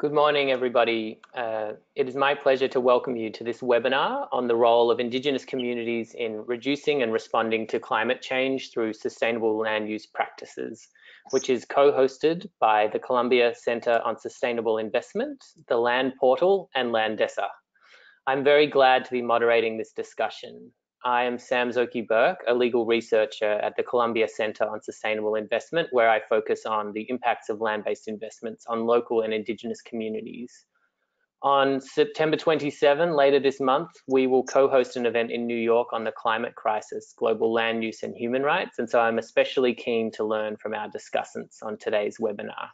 Good morning, everybody. It is my pleasure to welcome you to this webinar on the role of Indigenous communities in reducing and responding to climate change through sustainable land use practices, which is co-hosted by the Columbia Center on Sustainable Investment, the Land Portal, and Landesa. I'm very glad to be moderating this discussion. I am Sam Zoki Burke, a legal researcher at the Columbia Center on Sustainable Investment, where I focus on the impacts of land-based investments on local and Indigenous communities. On September 27, later this month, we will co-host an event in New York on the climate crisis, global land use and human rights. And so I'm especially keen to learn from our discussants on today's webinar.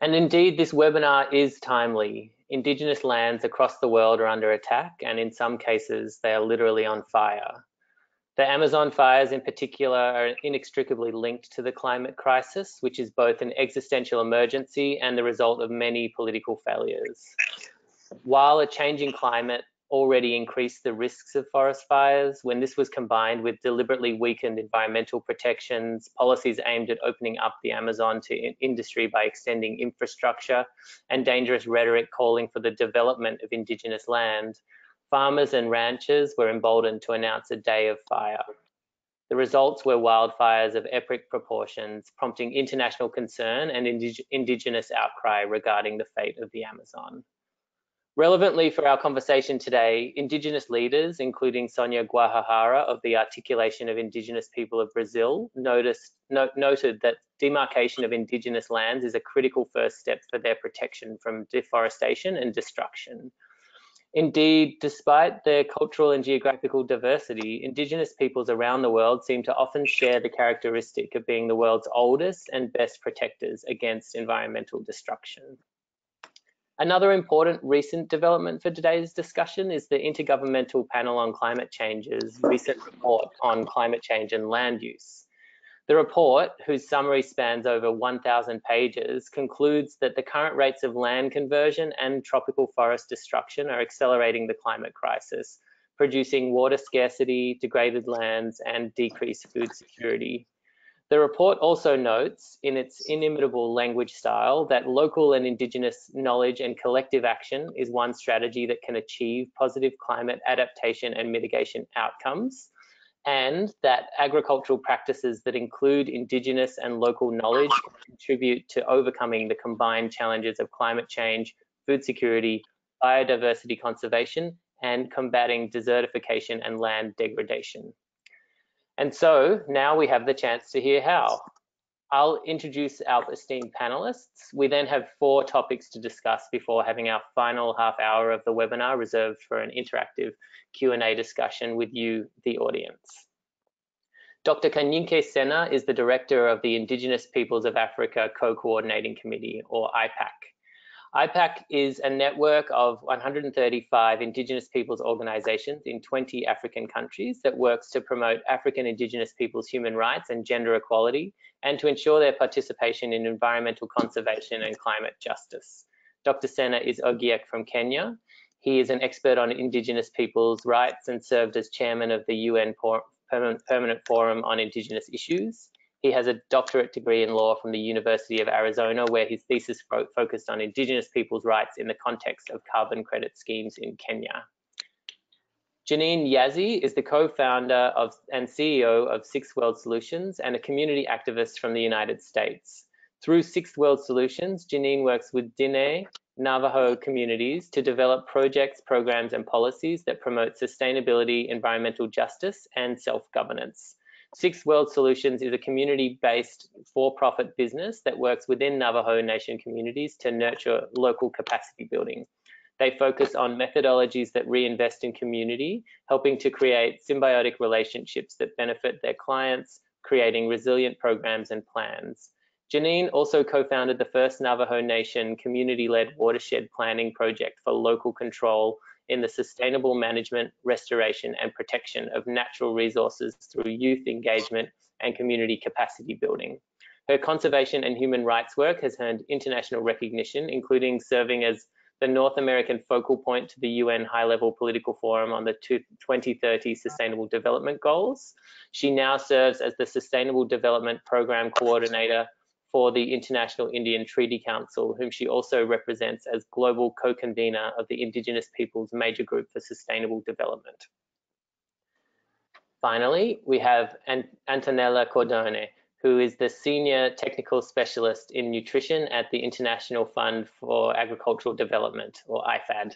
And indeed, this webinar is timely. Indigenous lands across the world are under attack, and in some cases, they are literally on fire. The Amazon fires in particular are inextricably linked to the climate crisis, which is both an existential emergency and the result of many political failures. While a changing climate already increased the risks of forest fires, when this was combined with deliberately weakened environmental protections, policies aimed at opening up the Amazon to industry by extending infrastructure, and dangerous rhetoric calling for the development of Indigenous land, farmers and ranchers were emboldened to announce a day of fire. The results were wildfires of epic proportions, prompting international concern and Indigenous outcry regarding the fate of the Amazon. Relevantly for our conversation today, Indigenous leaders, including Sonia Guajajara of the Articulation of Indigenous People of Brazil, noted that demarcation of Indigenous lands is a critical first step for their protection from deforestation and destruction. Indeed, despite their cultural and geographical diversity, Indigenous peoples around the world seem to often share the characteristic of being the world's oldest and best protectors against environmental destruction. Another important recent development for today's discussion is the Intergovernmental Panel on Climate Change's recent report on climate change and land use. The report, whose summary spans over 1,000 pages, concludes that the current rates of land conversion and tropical forest destruction are accelerating the climate crisis, producing water scarcity, degraded lands, and decreased food security. The report also notes, in its inimitable language style, that local and Indigenous knowledge and collective action is one strategy that can achieve positive climate adaptation and mitigation outcomes, and that agricultural practices that include Indigenous and local knowledge contribute to overcoming the combined challenges of climate change, food security, biodiversity conservation, and combating desertification and land degradation. And so now we have the chance to hear how. I'll introduce our esteemed panelists. We then have four topics to discuss before having our final half hour of the webinar reserved for an interactive Q&A discussion with you, the audience. Dr. Kanyinke Sena is the director of the Indigenous Peoples of Africa Co-Coordinating Committee, or IPAC. IPAC is a network of 135 Indigenous peoples organizations in 20 African countries that works to promote African Indigenous peoples' human rights and gender equality, and to ensure their participation in environmental conservation and climate justice. Dr. Sena is Ogiek from Kenya. He is an expert on Indigenous peoples' rights and served as chairman of the UN Permanent Forum on Indigenous Issues. He has a doctorate degree in law from the University of Arizona, where his thesis focused on Indigenous peoples' rights in the context of carbon credit schemes in Kenya. Janine Yazzie is the co-founder and CEO of Sixth World Solutions and a community activist from the United States. Through Sixth World Solutions, Janine works with Diné, Navajo communities to develop projects, programs, and policies that promote sustainability, environmental justice, and self-governance. Sixth World Solutions is a community-based for-profit business that works within Navajo Nation communities to nurture local capacity building. They focus on methodologies that reinvest in community, helping to create symbiotic relationships that benefit their clients, creating resilient programs and plans. Janine also co-founded the first Navajo Nation community-led watershed planning project for local control in the sustainable management, restoration, and protection of natural resources through youth engagement and community capacity building. Her conservation and human rights work has earned international recognition, including serving as the North American focal point to the UN High-Level Political Forum on the 2030 Sustainable Development Goals. She now serves as the Sustainable Development Program Coordinator for the International Indian Treaty Council, whom she also represents as global co-convener of the Indigenous Peoples Major Group for Sustainable Development. Finally, we have Antonella Cordone, who is the Senior Technical Specialist in Nutrition at the International Fund for Agricultural Development, or IFAD.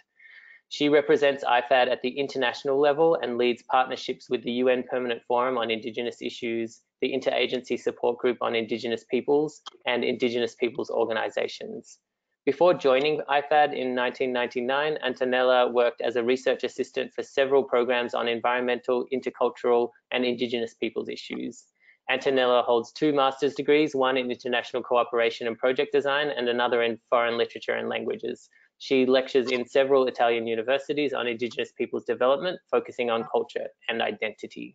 She represents IFAD at the international level and leads partnerships with the UN Permanent Forum on Indigenous Issues, the Interagency Support Group on Indigenous Peoples, and Indigenous Peoples organizations. Before joining IFAD in 1999, Antonella worked as a research assistant for several programs on environmental, intercultural, and Indigenous Peoples issues. Antonella holds 2 master's degrees, one in international cooperation and project design, and another in foreign literature and languages. She lectures in several Italian universities on Indigenous peoples development, focusing on culture and identity.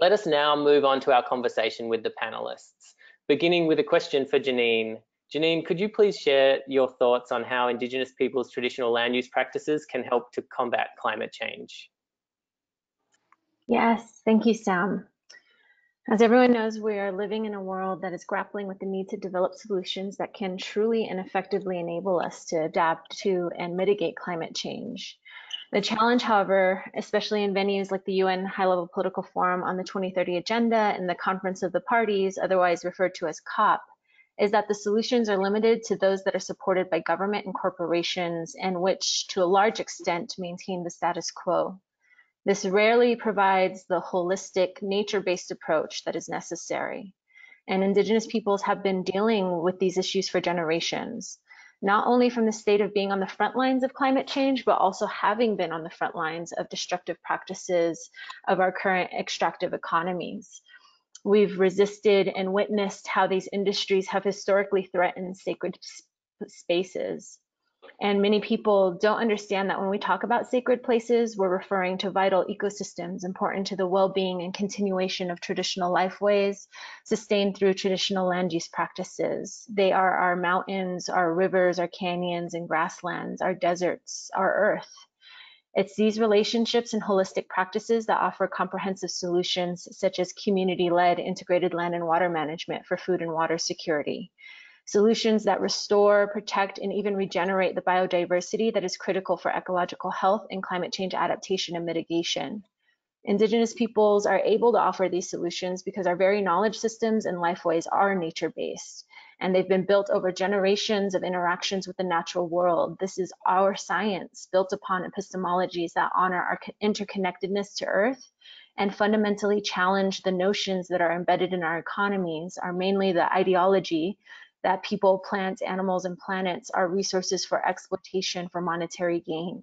Let us now move on to our conversation with the panelists, beginning with a question for Janine. Janine, could you please share your thoughts on how Indigenous peoples' traditional land use practices can help to combat climate change? Yes, thank you, Sam. As everyone knows, we are living in a world that is grappling with the need to develop solutions that can truly and effectively enable us to adapt to and mitigate climate change. The challenge, however, especially in venues like the UN High-Level Political Forum on the 2030 Agenda and the Conference of the Parties, otherwise referred to as COP, is that the solutions are limited to those that are supported by government and corporations and which, to a large extent, maintain the status quo. This rarely provides the holistic, nature-based approach that is necessary. And Indigenous peoples have been dealing with these issues for generations, not only from the state of being on the front lines of climate change, but also having been on the front lines of destructive practices of our current extractive economies. We've resisted and witnessed how these industries have historically threatened sacred spaces. And many people don't understand that when we talk about sacred places, we're referring to vital ecosystems important to the well-being and continuation of traditional lifeways sustained through traditional land use practices. They are our mountains, our rivers, our canyons and grasslands, our deserts, our earth. It's these relationships and holistic practices that offer comprehensive solutions such as community-led integrated land and water management for food and water security. Solutions that restore, protect, and even regenerate the biodiversity that is critical for ecological health and climate change adaptation and mitigation. Indigenous peoples are able to offer these solutions because our very knowledge systems and lifeways are nature-based, and they've been built over generations of interactions with the natural world. This is our science, built upon epistemologies that honor our interconnectedness to Earth and fundamentally challenge the notions that are embedded in our economies, are mainly the ideology that people, plants, animals, and planets are resources for exploitation for monetary gain.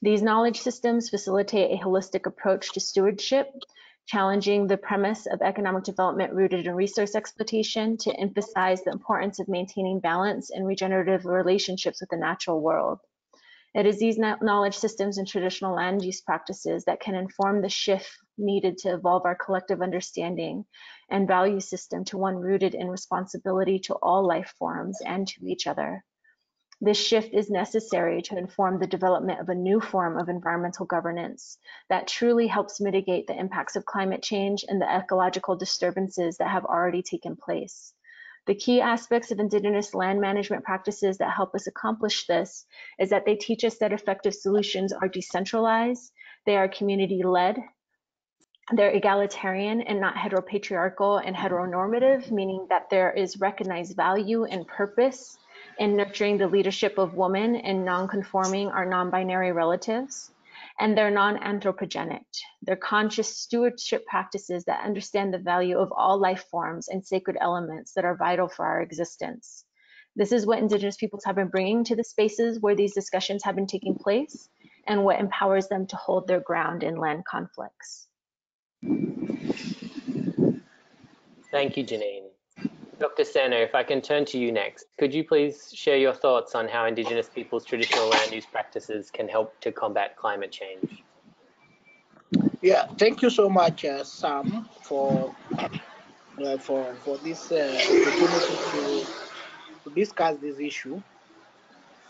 These knowledge systems facilitate a holistic approach to stewardship, challenging the premise of economic development rooted in resource exploitation to emphasize the importance of maintaining balance and regenerative relationships with the natural world. It is these knowledge systems and traditional land use practices that can inform the shift needed to evolve our collective understanding and value system to one rooted in responsibility to all life forms and to each other. This shift is necessary to inform the development of a new form of environmental governance that truly helps mitigate the impacts of climate change and the ecological disturbances that have already taken place. The key aspects of Indigenous land management practices that help us accomplish this is that they teach us that effective solutions are decentralized, they are community-led, they're egalitarian and not heteropatriarchal and heteronormative, meaning that there is recognized value and purpose in nurturing the leadership of women and non-conforming or non-binary relatives. And they're non-anthropogenic. They're conscious stewardship practices that understand the value of all life forms and sacred elements that are vital for our existence. This is what Indigenous peoples have been bringing to the spaces where these discussions have been taking place and what empowers them to hold their ground in land conflicts. Thank you, Janine. Dr. Sena, if I can turn to you next, could you please share your thoughts on how Indigenous peoples' traditional land use practices can help to combat climate change? Yeah, thank you so much, Sam, for this opportunity to discuss this issue.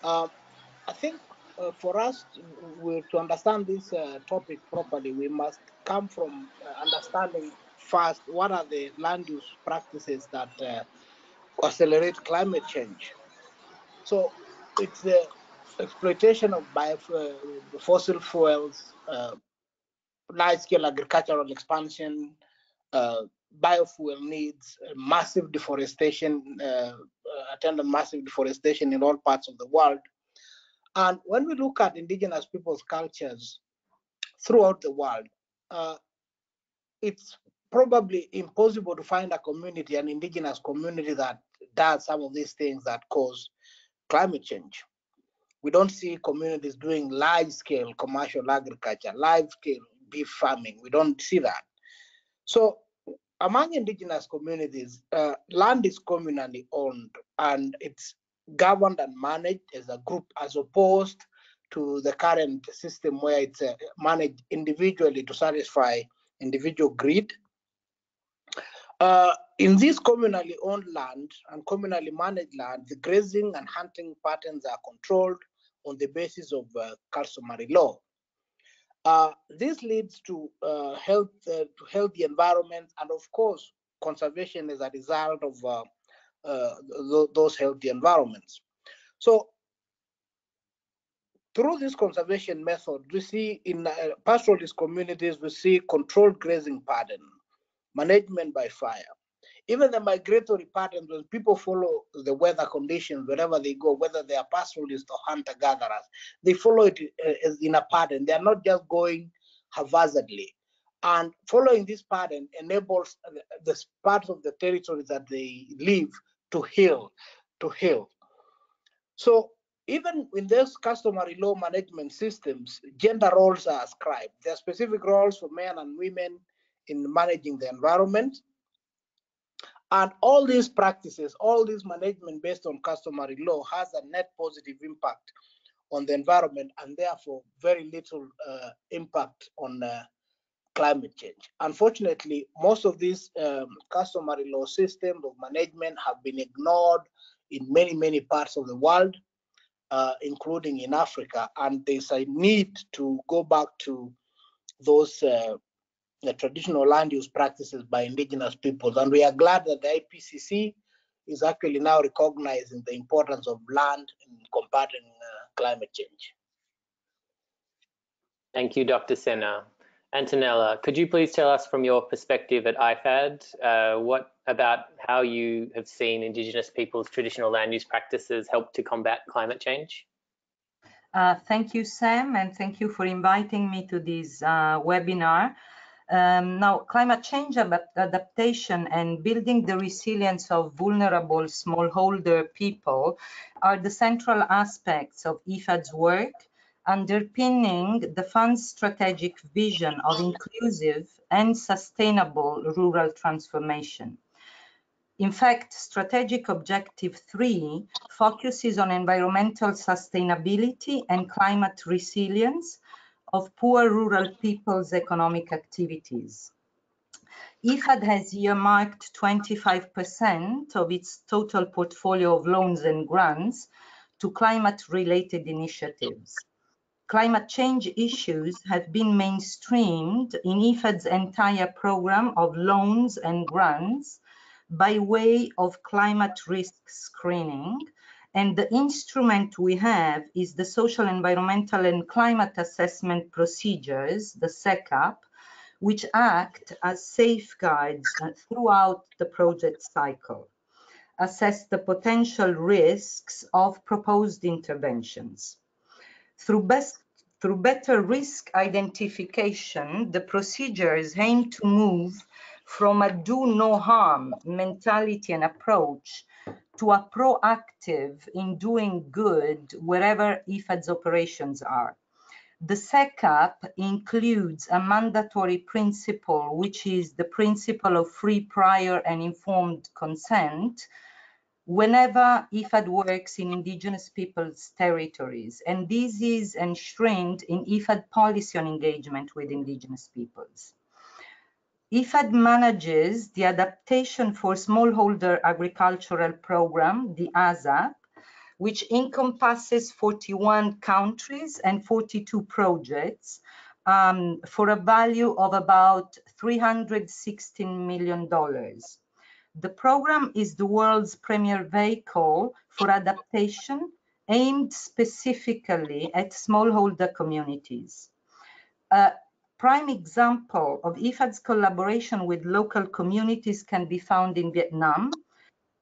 I think for us to understand this topic properly, we must come from understanding first, what are the land use practices that accelerate climate change? So it's the exploitation of fossil fuels, large-scale agricultural expansion, biofuel needs, massive deforestation, attendant massive deforestation in all parts of the world. And when we look at indigenous people's cultures throughout the world, it's probably impossible to find a community, an indigenous community, that does some of these things that cause climate change. We don't see communities doing large-scale commercial agriculture, large-scale beef farming. We don't see that. So among indigenous communities, land is communally owned, and it's governed and managed as a group, as opposed to the current system where it's managed individually to satisfy individual greed. In this communally owned land and communally managed land, the grazing and hunting patterns are controlled on the basis of customary law. This leads to healthy environment, and of course, conservation is a result of those healthy environments. So through this conservation method, we see in pastoralist communities, we see controlled grazing pattern, management by fire. Even the migratory patterns, when people follow the weather conditions wherever they go, whether they are pastoralists or hunter-gatherers, they follow it in a pattern. They are not just going haphazardly. And following this pattern enables the parts of the territory that they live to heal, So even in those customary law management systems, gender roles are ascribed. There are specific roles for men and women in managing the environment. And all these practices, all this management based on customary law has a net positive impact on the environment, and therefore very little impact on climate change. Unfortunately, most of these customary law systems of management have been ignored in many, many parts of the world, including in Africa. And there's a need to go back to those the traditional land use practices by indigenous peoples. And we are glad that the IPCC is actually now recognizing the importance of land in combating climate change. Thank you, Dr. Sena. Antonella, could you please tell us from your perspective at IFAD, what about how you have seen indigenous peoples' traditional land use practices help to combat climate change? Thank you, Sam, and thank you for inviting me to this webinar. Now, climate change adaptation and building the resilience of vulnerable smallholder people are the central aspects of IFAD's work, underpinning the fund's strategic vision of inclusive and sustainable rural transformation. In fact, Strategic Objective 3 focuses on environmental sustainability and climate resilience of poor rural people's economic activities. IFAD has earmarked 25% of its total portfolio of loans and grants to climate-related initiatives. Climate change issues have been mainstreamed in IFAD's entire program of loans and grants by way of climate risk screening, and the instrument we have is the Social, Environmental and Climate Assessment Procedures, the SECAP, which act as safeguards throughout the project cycle, assess the potential risks of proposed interventions. Through better risk identification, the procedures aim to move from a do-no-harm mentality and approach to a proactive in doing good wherever IFAD's operations are. The SECAP includes a mandatory principle, which is the principle of free, prior and informed consent, whenever IFAD works in indigenous peoples' territories. And this is enshrined in IFAD policy on engagement with indigenous peoples. IFAD manages the Adaptation for Smallholder Agricultural Program, the ASAP, which encompasses 41 countries and 42 projects for a value of about $316 million. The program is the world's premier vehicle for adaptation aimed specifically at smallholder communities. A prime example of IFAD's collaboration with local communities can be found in Vietnam.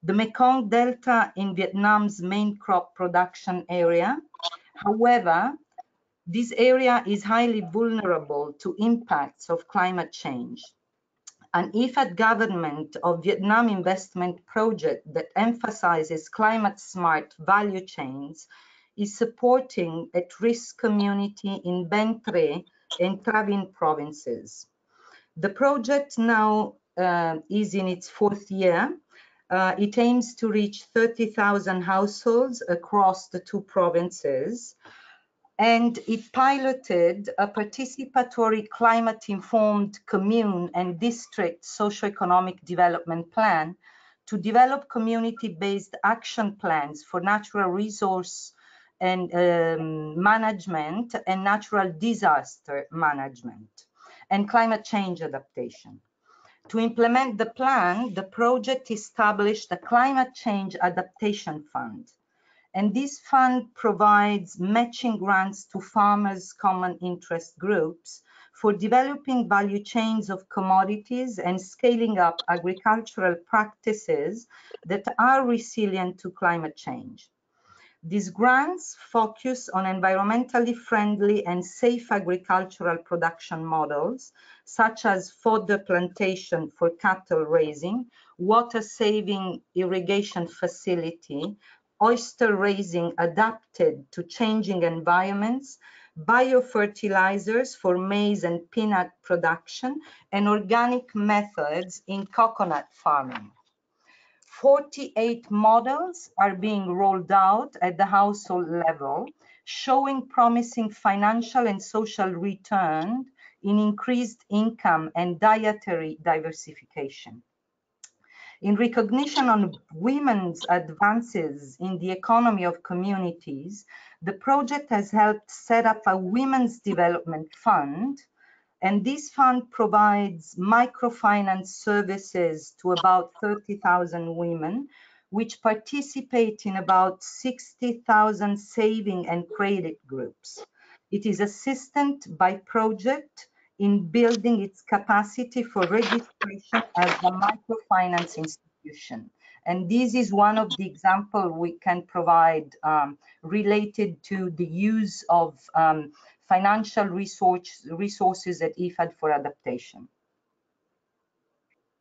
The Mekong Delta in Vietnam's main crop production area. However, this area is highly vulnerable to impacts of climate change. An IFAD Government of Vietnam investment project that emphasizes climate-smart value chains is supporting at-risk community in Ben Tre and Tra Vinh provinces. The project now is in its fourth year. It aims to reach 30,000 households across the two provinces, and it piloted a participatory climate-informed commune and district socioeconomic development plan to develop community-based action plans for natural resource and management and natural disaster management and climate change adaptation. To implement the plan, the project established a Climate Change Adaptation Fund, and this fund provides matching grants to farmers' common interest groups for developing value chains of commodities and scaling up agricultural practices that are resilient to climate change. These grants focus on environmentally friendly and safe agricultural production models, such as fodder plantation for cattle raising, water-saving irrigation facility, oyster raising adapted to changing environments, biofertilizers for maize and peanut production, and organic methods in coconut farming. 48 models are being rolled out at the household level, showing promising financial and social return in increased income and dietary diversification. In recognition of women's advances in the economy of communities, the project has helped set up a Women's Development Fund, and this fund provides microfinance services to about 30,000 women, which participate in about 60,000 saving and credit groups. It is assisted by project in building its capacity for registration as a microfinance institution. And this is one of the examples we can provide related to the use of financial resources at IFAD for adaptation.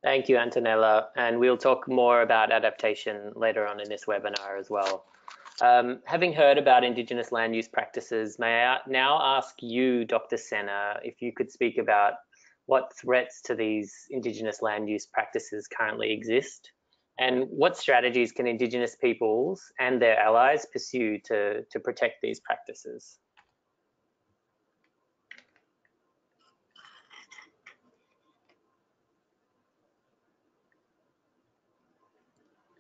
Thank you, Antonella. And we'll talk more about adaptation later on in this webinar as well. Having heard about Indigenous land use practices, may I now ask you, Dr. Sena, if you could speak about what threats to these Indigenous land use practices currently exist, and what strategies can Indigenous peoples and their allies pursue to protect these practices?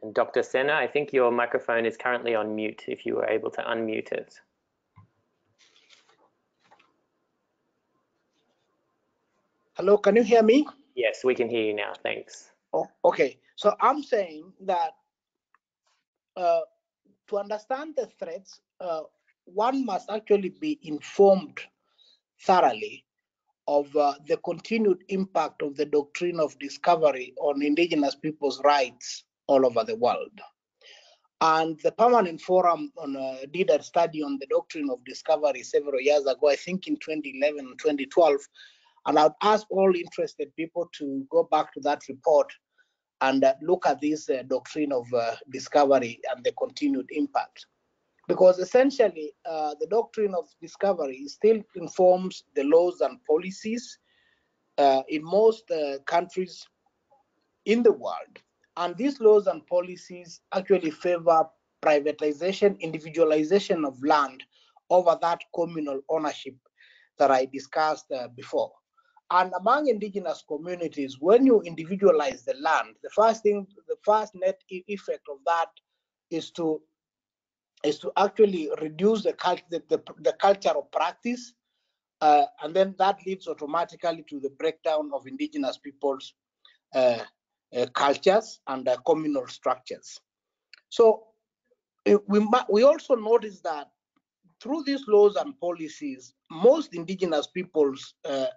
And Dr. Sena, I think your microphone is currently on mute, if you were able to unmute it. Hello, can you hear me? Yes, we can hear you now, thanks. Oh, okay, so I'm saying that to understand the threats, one must actually be informed thoroughly of the continued impact of the doctrine of discovery on Indigenous peoples' rights all over the world. And the Permanent Forum did a study on the doctrine of discovery several years ago, I think in 2011 and 2012. And I'd ask all interested people to go back to that report and look at this doctrine of discovery and the continued impact. Because essentially, the doctrine of discovery still informs the laws and policies in most countries in the world. And these laws and policies actually favor privatization, individualization of land over that communal ownership that I discussed before. And among Indigenous communities, when you individualize the land, the first net effect of that is to actually reduce the culture of practice And then that leads automatically to the breakdown of indigenous peoples' cultures and communal structures. So we also notice that through these laws and policies, most indigenous peoples'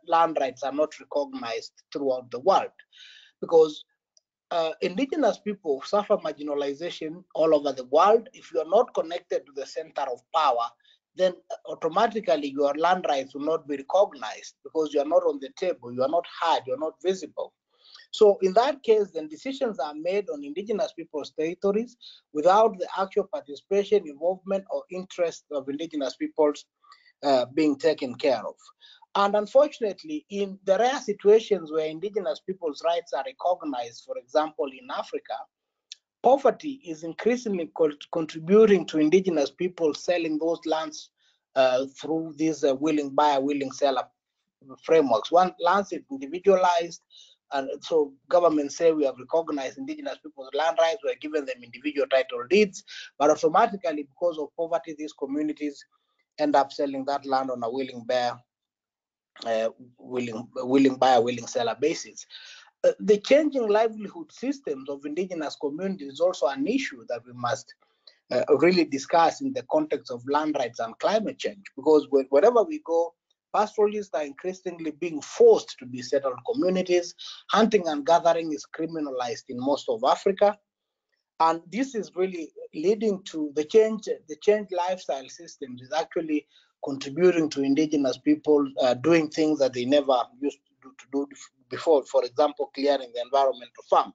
land rights are not recognized throughout the world, because indigenous people suffer marginalization all over the world. If you are not connected to the center of power, then automatically your land rights will not be recognized because you are not on the table, you are not heard, you are not visible. So in that case, then decisions are made on indigenous people's territories without the actual participation, involvement, or interest of indigenous peoples being taken care of. And unfortunately, in the rare situations where indigenous people's rights are recognized, for example, in Africa, poverty is increasingly contributing to indigenous people selling those lands through these willing buyer, willing seller frameworks. One lands is individualized, and so governments say we have recognized indigenous people's land rights, we are giving them individual title deeds, but automatically, because of poverty, these communities end up selling that land on a willing buyer, willing seller basis. The changing livelihood systems of indigenous communities is also an issue that we must really discuss in the context of land rights and climate change, because wherever we go, pastoralists are increasingly being forced to be settled communities. Hunting and gathering is criminalized in most of Africa, and this is really leading to the change. The changed lifestyle systems is actually contributing to indigenous people doing things that they never used to do before, for example, clearing the environment to farm.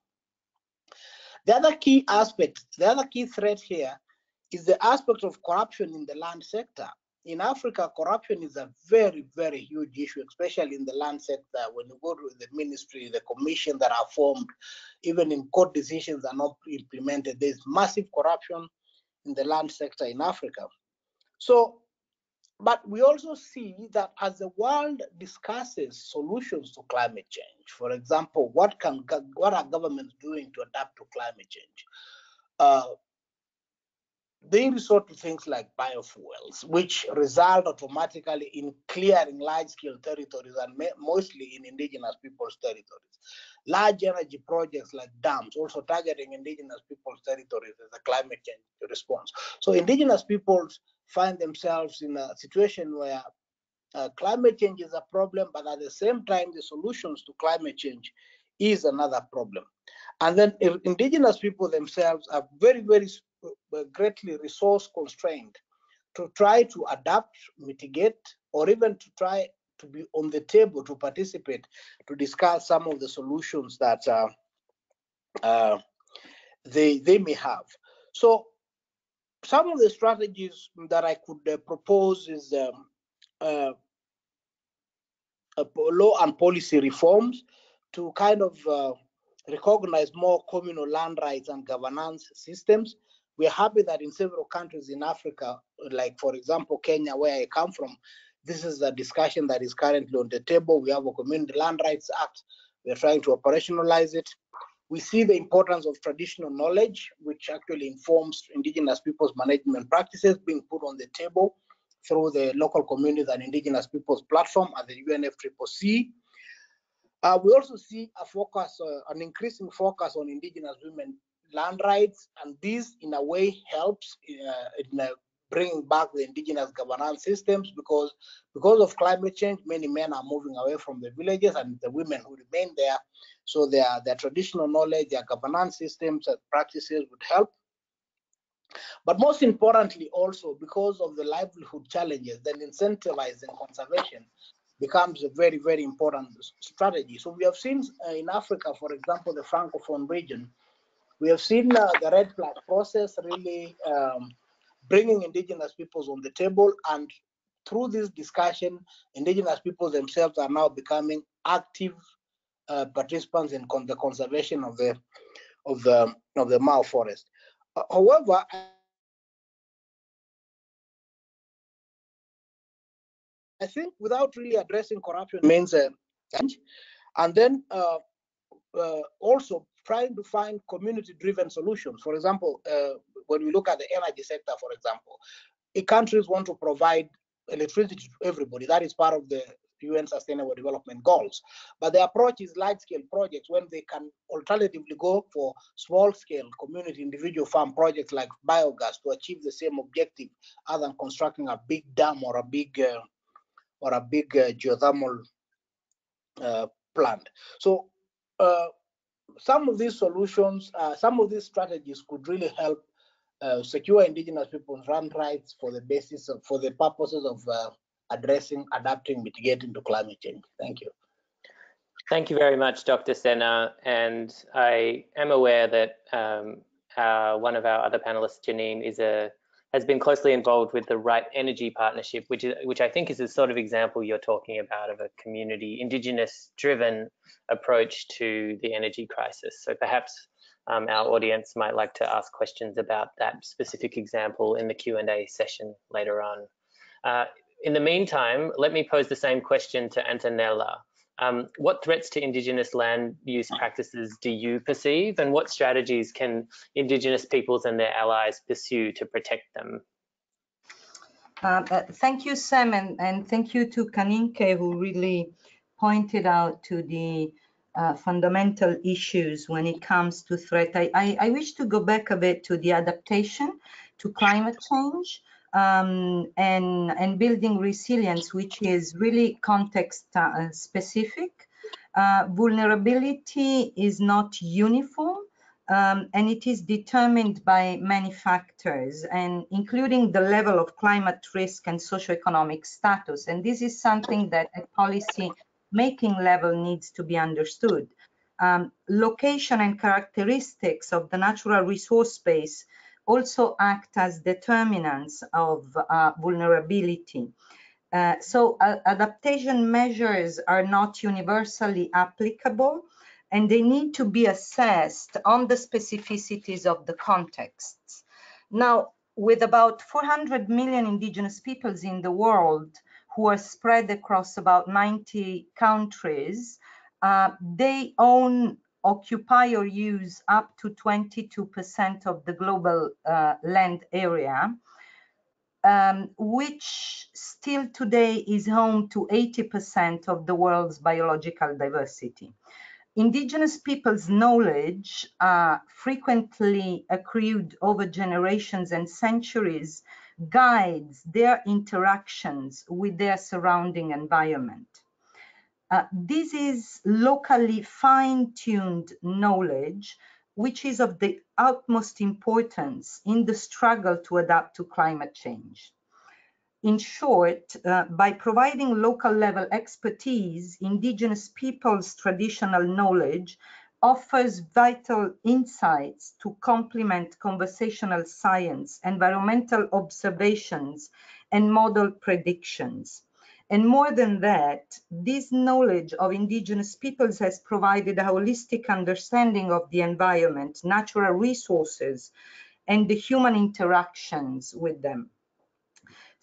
The other key aspect, the other key threat here is the aspect of corruption in the land sector. In Africa, corruption is a very, very huge issue, especially in the land sector. When you go to the ministry, the commission that are formed, even in court decisions are not implemented. There's massive corruption in the land sector in Africa. So, but we also see that as the world discusses solutions to climate change, for example, what are governments doing to adapt to climate change? They resort to things like biofuels, which result automatically in clearing large-scale territories and mostly in indigenous people's territories. Large energy projects like dams also targeting indigenous people's territories as a climate change response. So indigenous peoples find themselves in a situation where climate change is a problem, but at the same time, the solutions to climate change is another problem. And then if indigenous people themselves are very, very greatly resource constrained to try to adapt, mitigate, or even to try to be on the table to participate, to discuss some of the solutions that they may have. So some of the strategies that I could propose is law and policy reforms to kind of recognize more communal land rights and governance systems. We're happy that in several countries in Africa, like for example, Kenya, where I come from, this is a discussion that is currently on the table. We have a Community Land Rights Act. We're trying to operationalize it. We see the importance of traditional knowledge, which actually informs indigenous people's management practices being put on the table through the local communities and indigenous people's platform at the UNFCCC. We also see a focus, an increasing focus on indigenous women land rights, and this in a way helps in bringing back the indigenous governance systems, because of climate change, many men are moving away from the villages and the women who remain there. So their traditional knowledge, their governance systems and practices would help. But most importantly also, because of the livelihood challenges, then incentivizing conservation becomes a very, very important strategy. So we have seen in Africa, for example, the Francophone region, we have seen the Red Flag process really bringing indigenous peoples on the table, and through this discussion, indigenous peoples themselves are now becoming active participants in the conservation of the Mau forest. However, I think without really addressing corruption remains a challenge, and then also trying to find community-driven solutions. For example, when we look at the energy sector, for example, countries want to provide electricity to everybody. That is part of the UN Sustainable Development Goals. But the approach is large-scale projects when they can alternatively go for small-scale community individual farm projects like biogas to achieve the same objective, other than constructing a big dam or a big geothermal plant. So some of these solutions, some of these strategies could really help secure indigenous people's land rights for the basis of, for the purposes of addressing, adapting, mitigating to climate change. Thank you. Thank you very much, Dr. Sena. And I am aware that one of our other panelists, Janine, has been closely involved with the Right Energy Partnership, which I think is the sort of example you're talking about of a community, indigenous-driven approach to the energy crisis. So perhaps our audience might like to ask questions about that specific example in the Q&A session later on. In the meantime, let me pose the same question to Antonella. What threats to Indigenous land use practices do you perceive, and what strategies can Indigenous peoples and their allies pursue to protect them? Thank you, Sam, and thank you to Kanyinke, who really pointed out to the fundamental issues when it comes to threat. I wish to go back a bit to the adaptation to climate change. And building resilience, which is really context specific. Vulnerability is not uniform, and it is determined by many factors, and including the level of climate risk and socioeconomic status. And this is something that at policy making level needs to be understood. Location and characteristics of the natural resource space also act as determinants of vulnerability. So adaptation measures are not universally applicable, and they need to be assessed on the specificities of the contexts. Now, with about 400 million indigenous peoples in the world who are spread across about 90 countries, they own, occupy or use up to 22% of the global land area, which still today is home to 80% of the world's biological diversity. Indigenous peoples' knowledge, frequently accrued over generations and centuries, guides their interactions with their surrounding environment. This is locally fine-tuned knowledge, which is of the utmost importance in the struggle to adapt to climate change. In short, by providing local-level expertise, indigenous peoples' traditional knowledge offers vital insights to complement conversational science, environmental observations, and model predictions. And more than that, this knowledge of indigenous peoples has provided a holistic understanding of the environment, natural resources, and the human interactions with them.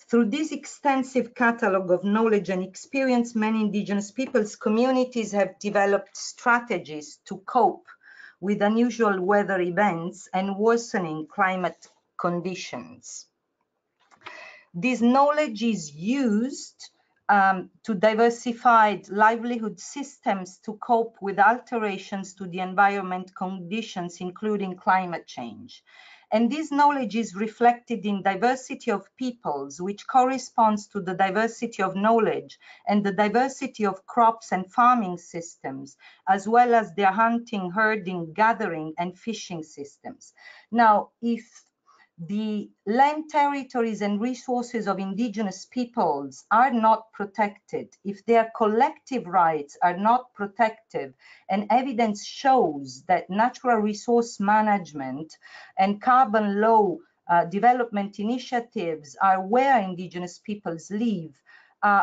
Through this extensive catalogue of knowledge and experience, many indigenous peoples' communities have developed strategies to cope with unusual weather events and worsening climate conditions. This knowledge is used to diversify livelihood systems to cope with alterations to the environment conditions, including climate change. And this knowledge is reflected in diversity of peoples, which corresponds to the diversity of knowledge and the diversity of crops and farming systems, as well as their hunting, herding, gathering, and fishing systems. Now, if the land territories and resources of indigenous peoples are not protected, if their collective rights are not protected, and evidence shows that natural resource management and carbon low development initiatives are where indigenous peoples live,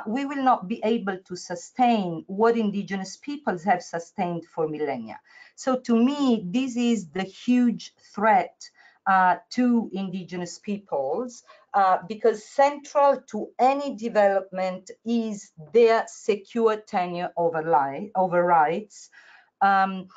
we will not be able to sustain what indigenous peoples have sustained for millennia. So to me, this is the huge threat to indigenous peoples, because central to any development is their secure tenure over rights, and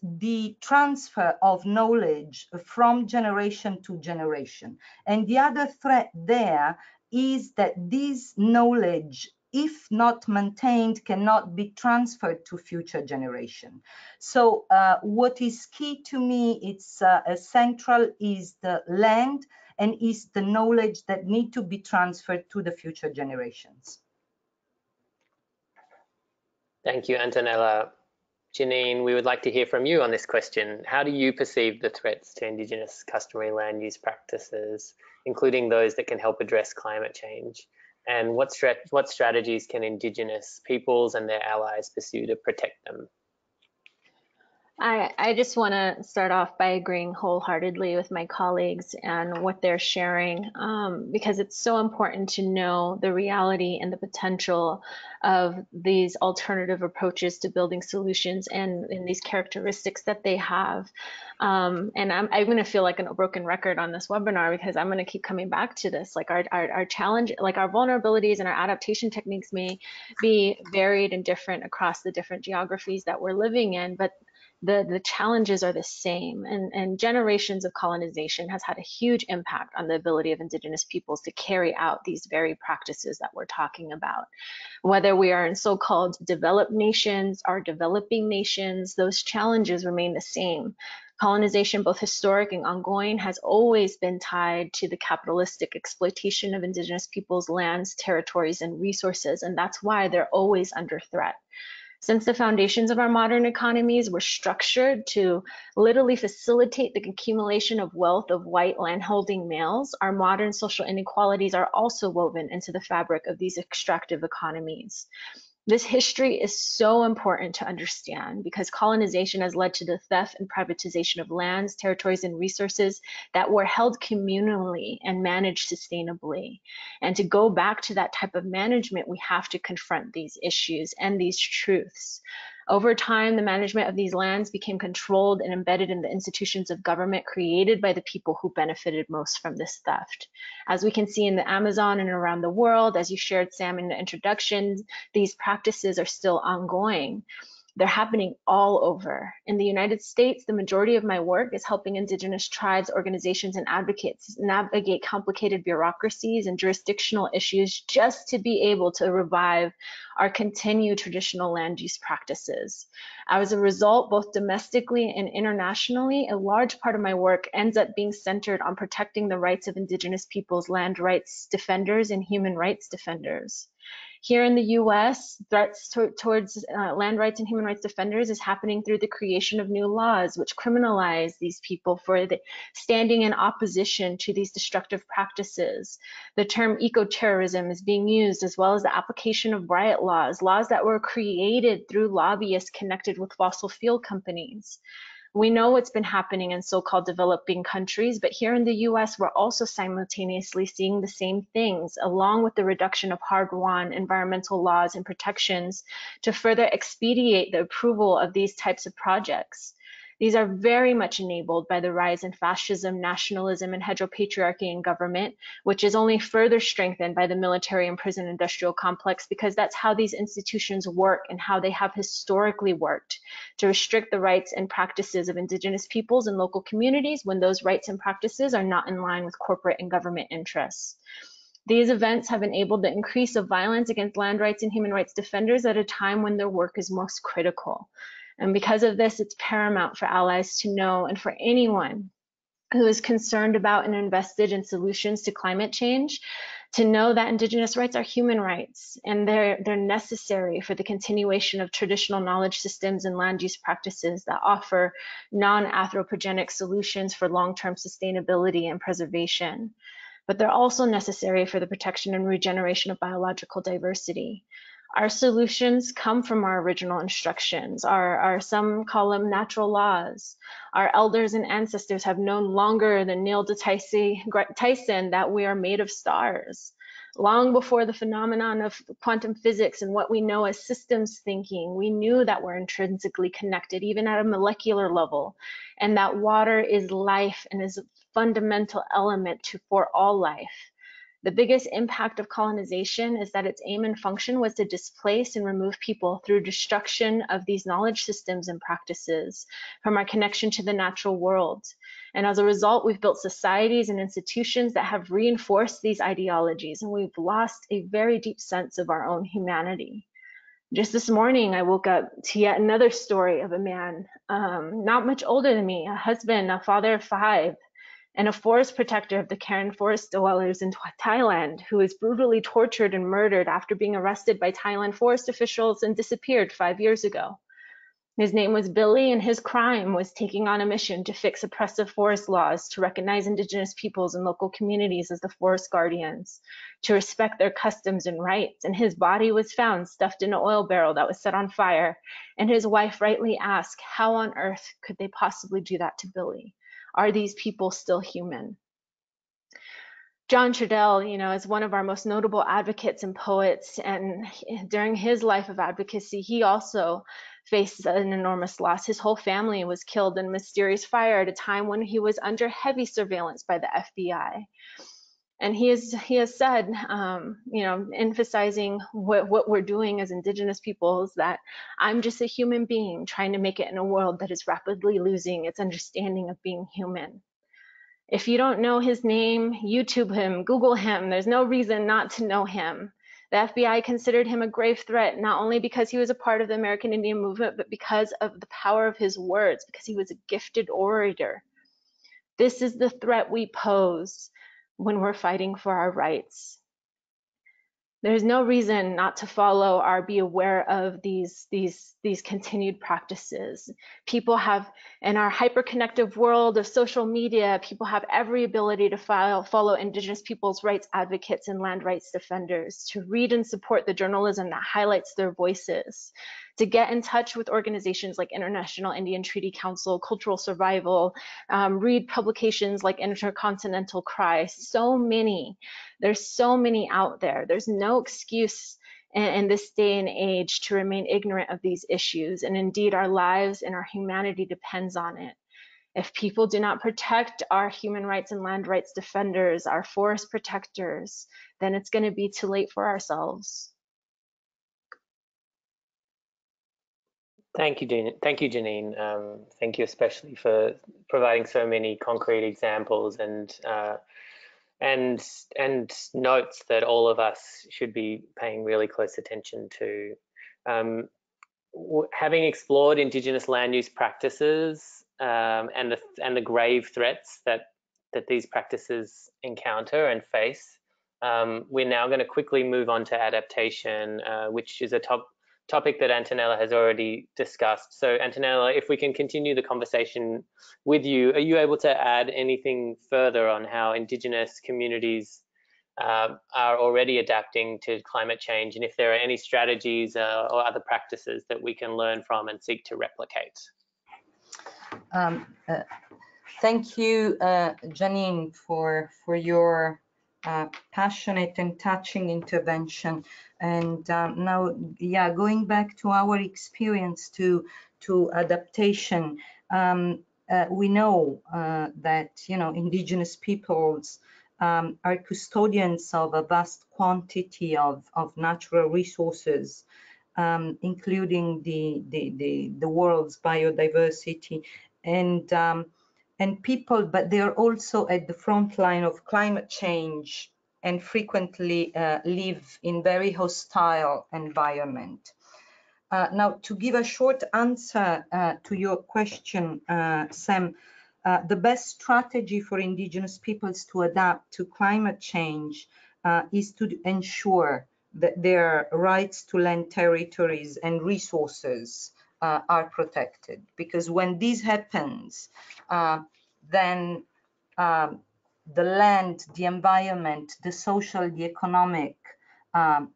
the transfer of knowledge from generation to generation. And the other threat there is that this knowledge, if not maintained, cannot be transferred to future generation. So what is key to me, it's central, is the land and is the knowledge that need to be transferred to the future generations. Thank you, Antonella. Janine, we would like to hear from you on this question. How do you perceive the threats to Indigenous customary land use practices, including those that can help address climate change? And what strategies can Indigenous peoples and their allies pursue to protect them? I just want to start off by agreeing wholeheartedly with my colleagues and what they're sharing, because it's so important to know the reality and the potential of these alternative approaches to building solutions and these characteristics that they have. And I'm going to feel like a broken record on this webinar, because I'm going to keep coming back to this. Like our challenge, like our vulnerabilities and our adaptation techniques may be varied and different across the different geographies that we're living in, but the challenges are the same, and generations of colonization has had a huge impact on the ability of Indigenous peoples to carry out these very practices that we're talking about. Whether we are in so-called developed nations or developing nations, those challenges remain the same. Colonization, both historic and ongoing, has always been tied to the capitalistic exploitation of Indigenous peoples' lands, territories, and resources, and that's why they're always under threat. Since the foundations of our modern economies were structured to literally facilitate the accumulation of wealth of white landholding males, our modern social inequalities are also woven into the fabric of these extractive economies. This history is so important to understand because colonization has led to the theft and privatization of lands, territories, and resources that were held communally and managed sustainably. And to go back to that type of management, we have to confront these issues and these truths. Over time, the management of these lands became controlled and embedded in the institutions of government created by the people who benefited most from this theft. As we can see in the Amazon and around the world, as you shared, Sam, in the introduction, these practices are still ongoing. They're happening all over. In the United States, the majority of my work is helping Indigenous tribes, organizations, and advocates navigate complicated bureaucracies and jurisdictional issues just to be able to revive our continued traditional land use practices. As a result, both domestically and internationally, a large part of my work ends up being centered on protecting the rights of Indigenous peoples, land rights defenders, and human rights defenders. Here in the US, threats towards land rights and human rights defenders is happening through the creation of new laws which criminalize these people for standing in opposition to these destructive practices. The term eco-terrorism is being used, as well as the application of riot laws, laws that were created through lobbyists connected with fossil fuel companies. We know what's been happening in so-called developing countries, but here in the US, we're also simultaneously seeing the same things, along with the reduction of hard-won environmental laws and protections to further expedite the approval of these types of projects. These are very much enabled by the rise in fascism, nationalism, and heteropatriarchy in government, which is only further strengthened by the military and prison industrial complex, because that's how these institutions work and how they have historically worked to restrict the rights and practices of Indigenous peoples and local communities when those rights and practices are not in line with corporate and government interests. These events have enabled the increase of violence against land rights and human rights defenders at a time when their work is most critical. And because of this, it's paramount for allies to know, and for anyone who is concerned about and invested in solutions to climate change, to know that Indigenous rights are human rights, and they're necessary for the continuation of traditional knowledge systems and land use practices that offer non-anthropogenic solutions for long-term sustainability and preservation. But they're also necessary for the protection and regeneration of biological diversity. Our solutions come from our original instructions, some call them natural laws. Our elders and ancestors have known longer than Neil deGrasse Tyson that we are made of stars. Long before the phenomenon of quantum physics and what we know as systems thinking, we knew that we're intrinsically connected, even at a molecular level, and that water is life and is a fundamental element for all life. The biggest impact of colonization is that its aim and function was to displace and remove people through destruction of these knowledge systems and practices from our connection to the natural world. And as a result, we've built societies and institutions that have reinforced these ideologies, and we've lost a very deep sense of our own humanity. Just this morning, I woke up to yet another story of a man, not much older than me, a husband, a father of 5, and a forest protector of the Karen forest dwellers in Thailand, who was brutally tortured and murdered after being arrested by Thailand forest officials and disappeared 5 years ago. His name was Billy, and his crime was taking on a mission to fix oppressive forest laws, to recognize Indigenous peoples and local communities as the forest guardians, to respect their customs and rights. And his body was found stuffed in an oil barrel that was set on fire. And his wife rightly asked, how on earth could they possibly do that to Billy? Are these people still human? John Trudell, is one of our most notable advocates and poets, and during his life of advocacy, he also faced an enormous loss. His whole family was killed in a mysterious fire at a time when he was under heavy surveillance by the FBI. And he has said, emphasizing what we're doing as Indigenous peoples, that I'm just a human being trying to make it in a world that is rapidly losing its understanding of being human. If you don't know his name, YouTube him, Google him. There's no reason not to know him. The FBI considered him a grave threat, not only because he was a part of the American Indian movement, but because of the power of his words, because he was a gifted orator. This is the threat we pose when we're fighting for our rights. There's no reason not to follow or be aware of these continued practices. People have, in our hyper-connective world of social media, people have every ability to follow Indigenous peoples' rights advocates and land rights defenders, to read and support the journalism that highlights their voices, to get in touch with organizations like International Indian Treaty Council, Cultural Survival, read publications like Intercontinental Cry, so many. There's so many out there. There's no excuse in this day and age to remain ignorant of these issues. And indeed, our lives and our humanity depends on it. If people do not protect our human rights and land rights defenders, our forest protectors, then it's going to be too late for ourselves. Thank you, Janine. Thank you especially for providing so many concrete examples and notes that all of us should be paying really close attention to. Having explored Indigenous land use practices and the grave threats that these practices encounter and face, we're now going to quickly move on to adaptation, which is a topic that Antonella has already discussed. So Antonella, if we can continue the conversation with you, are you able to add anything further on how Indigenous communities are already adapting to climate change, and if there are any strategies or other practices that we can learn from and seek to replicate? Thank you, Janine, for your passionate and touching intervention. And now, yeah, going back to our experience to adaptation, we know that Indigenous peoples are custodians of a vast quantity of natural resources, including the world's biodiversity, and people, but they are also at the front line of climate change and frequently live in very hostile environment. Now, to give a short answer to your question, Sam, the best strategy for Indigenous peoples to adapt to climate change is to ensure that their rights to land, territories and resources are protected, because when this happens, then the land, the environment, the social, the economic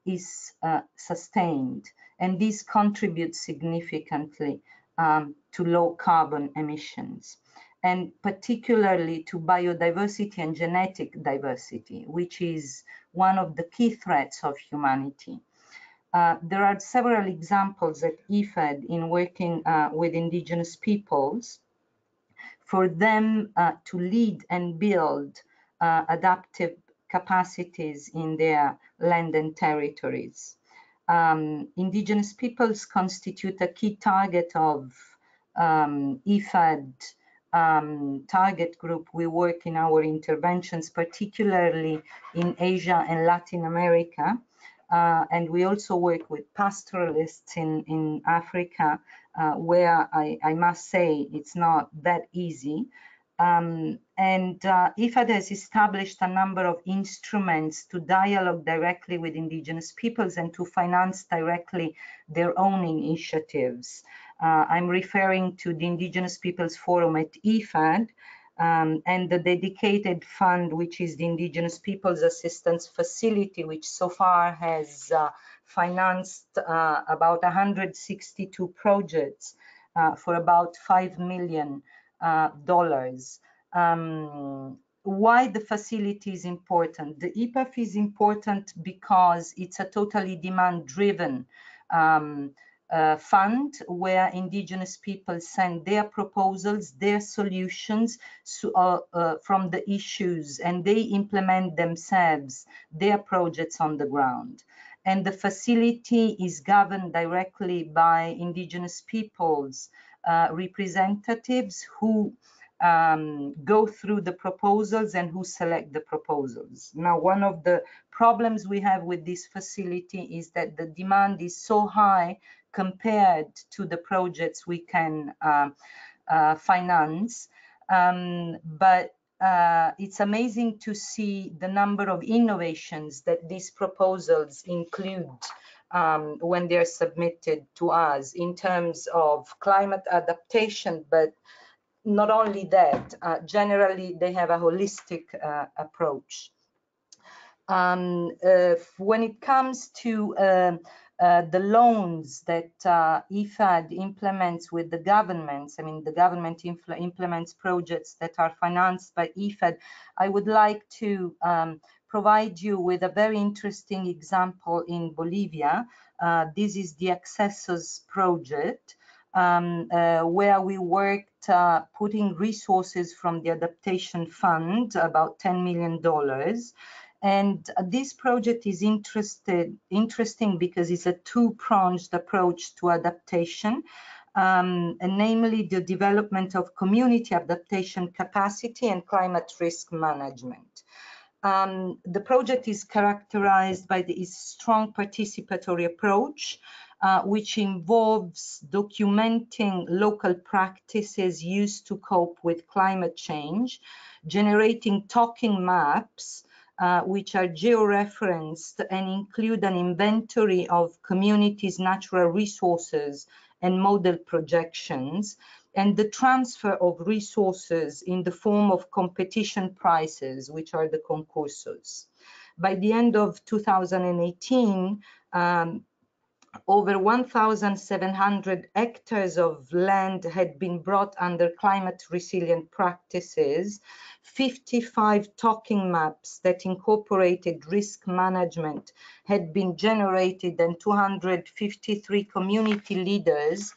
is sustained, and this contributes significantly to low carbon emissions, and particularly to biodiversity and genetic diversity, which is one of the key threats of humanity. There are several examples at IFAD in working with Indigenous peoples for them to lead and build adaptive capacities in their land and territories. Indigenous peoples constitute a key target of IFAD target group. We work in our interventions, particularly in Asia and Latin America. And we also work with pastoralists in Africa, where I must say it's not that easy. IFAD has established a number of instruments to dialogue directly with indigenous peoples and to finance directly their own initiatives. I'm referring to the Indigenous Peoples Forum at IFAD, and the dedicated fund, which is the Indigenous Peoples Assistance Facility, which so far has financed about 162 projects for about $5 million. Why the facility is important? The IPAF is important because it's a totally demand-driven fund where indigenous people send their proposals, their solutions from the issues, and they implement themselves their projects on the ground. And the facility is governed directly by indigenous peoples representatives who go through the proposals and who select the proposals. Now, one of the problems we have with this facility is that the demand is so high compared to the projects we can finance, but it's amazing to see the number of innovations that these proposals include when they're submitted to us in terms of climate adaptation. But not only that, generally they have a holistic approach. When it comes to the loans that IFAD implements with the governments, I mean, the government implements projects that are financed by IFAD, I would like to provide you with a very interesting example in Bolivia. This is the Accessos project, where we worked putting resources from the Adaptation Fund, about $10 million. And this project is interesting because it's a two-pronged approach to adaptation, and namely the development of community adaptation capacity and climate risk management. The project is characterized by its strong participatory approach, which involves documenting local practices used to cope with climate change, generating talking maps, which are geo-referenced and include an inventory of communities' natural resources and model projections, and the transfer of resources in the form of competition prices, which are the concursos. By the end of 2018, over 1,700 hectares of land had been brought under climate resilient practices, 55 talking maps that incorporated risk management had been generated, and 253 community leaders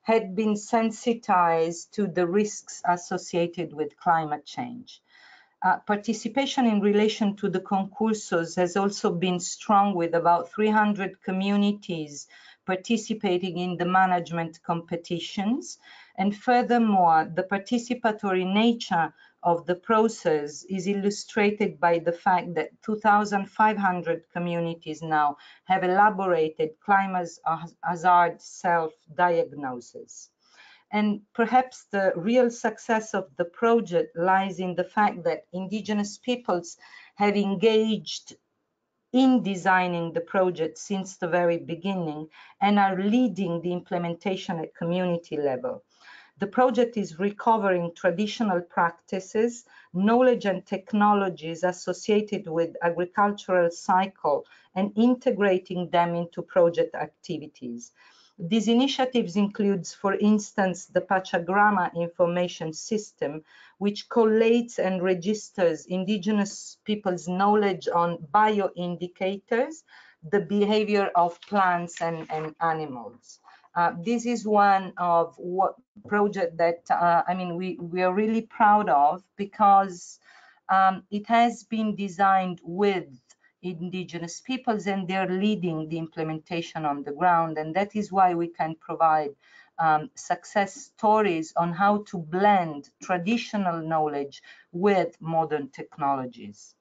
had been sensitized to the risks associated with climate change. Participation in relation to the concursos has also been strong, with about 300 communities participating in the management competitions. And furthermore, the participatory nature of the process is illustrated by the fact that 2,500 communities now have elaborated climate hazard self-diagnosis. And perhaps the real success of the project lies in the fact that indigenous peoples have engaged in designing the project since the very beginning and are leading the implementation at community level. The project is recovering traditional practices, knowledge and technologies associated with agricultural cycle and integrating them into project activities. These initiatives includes, for instance, the Pachacamac information system, which collates and registers indigenous people's knowledge on bioindicators, the behavior of plants and animals. This is one of what project that, I mean, we are really proud of, because It has been designed with Indigenous peoples, and they're leading the implementation on the ground. And that is why we can provide success stories on how to blend traditional knowledge with modern technologies.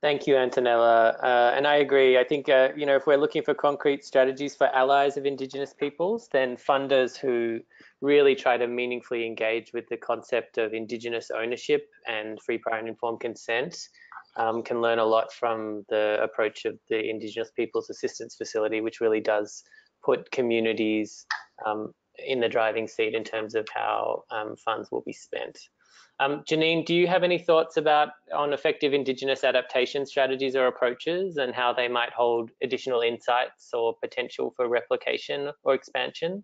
Thank you, Antonella. And I agree. I think, you know, if we're looking for concrete strategies for allies of Indigenous peoples, then funders who really try to meaningfully engage with the concept of Indigenous ownership and free, prior and informed consent can learn a lot from the approach of the Indigenous Peoples Assistance Facility, which really does put communities in the driving seat in terms of how funds will be spent. Janine, do you have any thoughts on effective Indigenous adaptation strategies or approaches and how they might hold additional insights or potential for replication or expansion?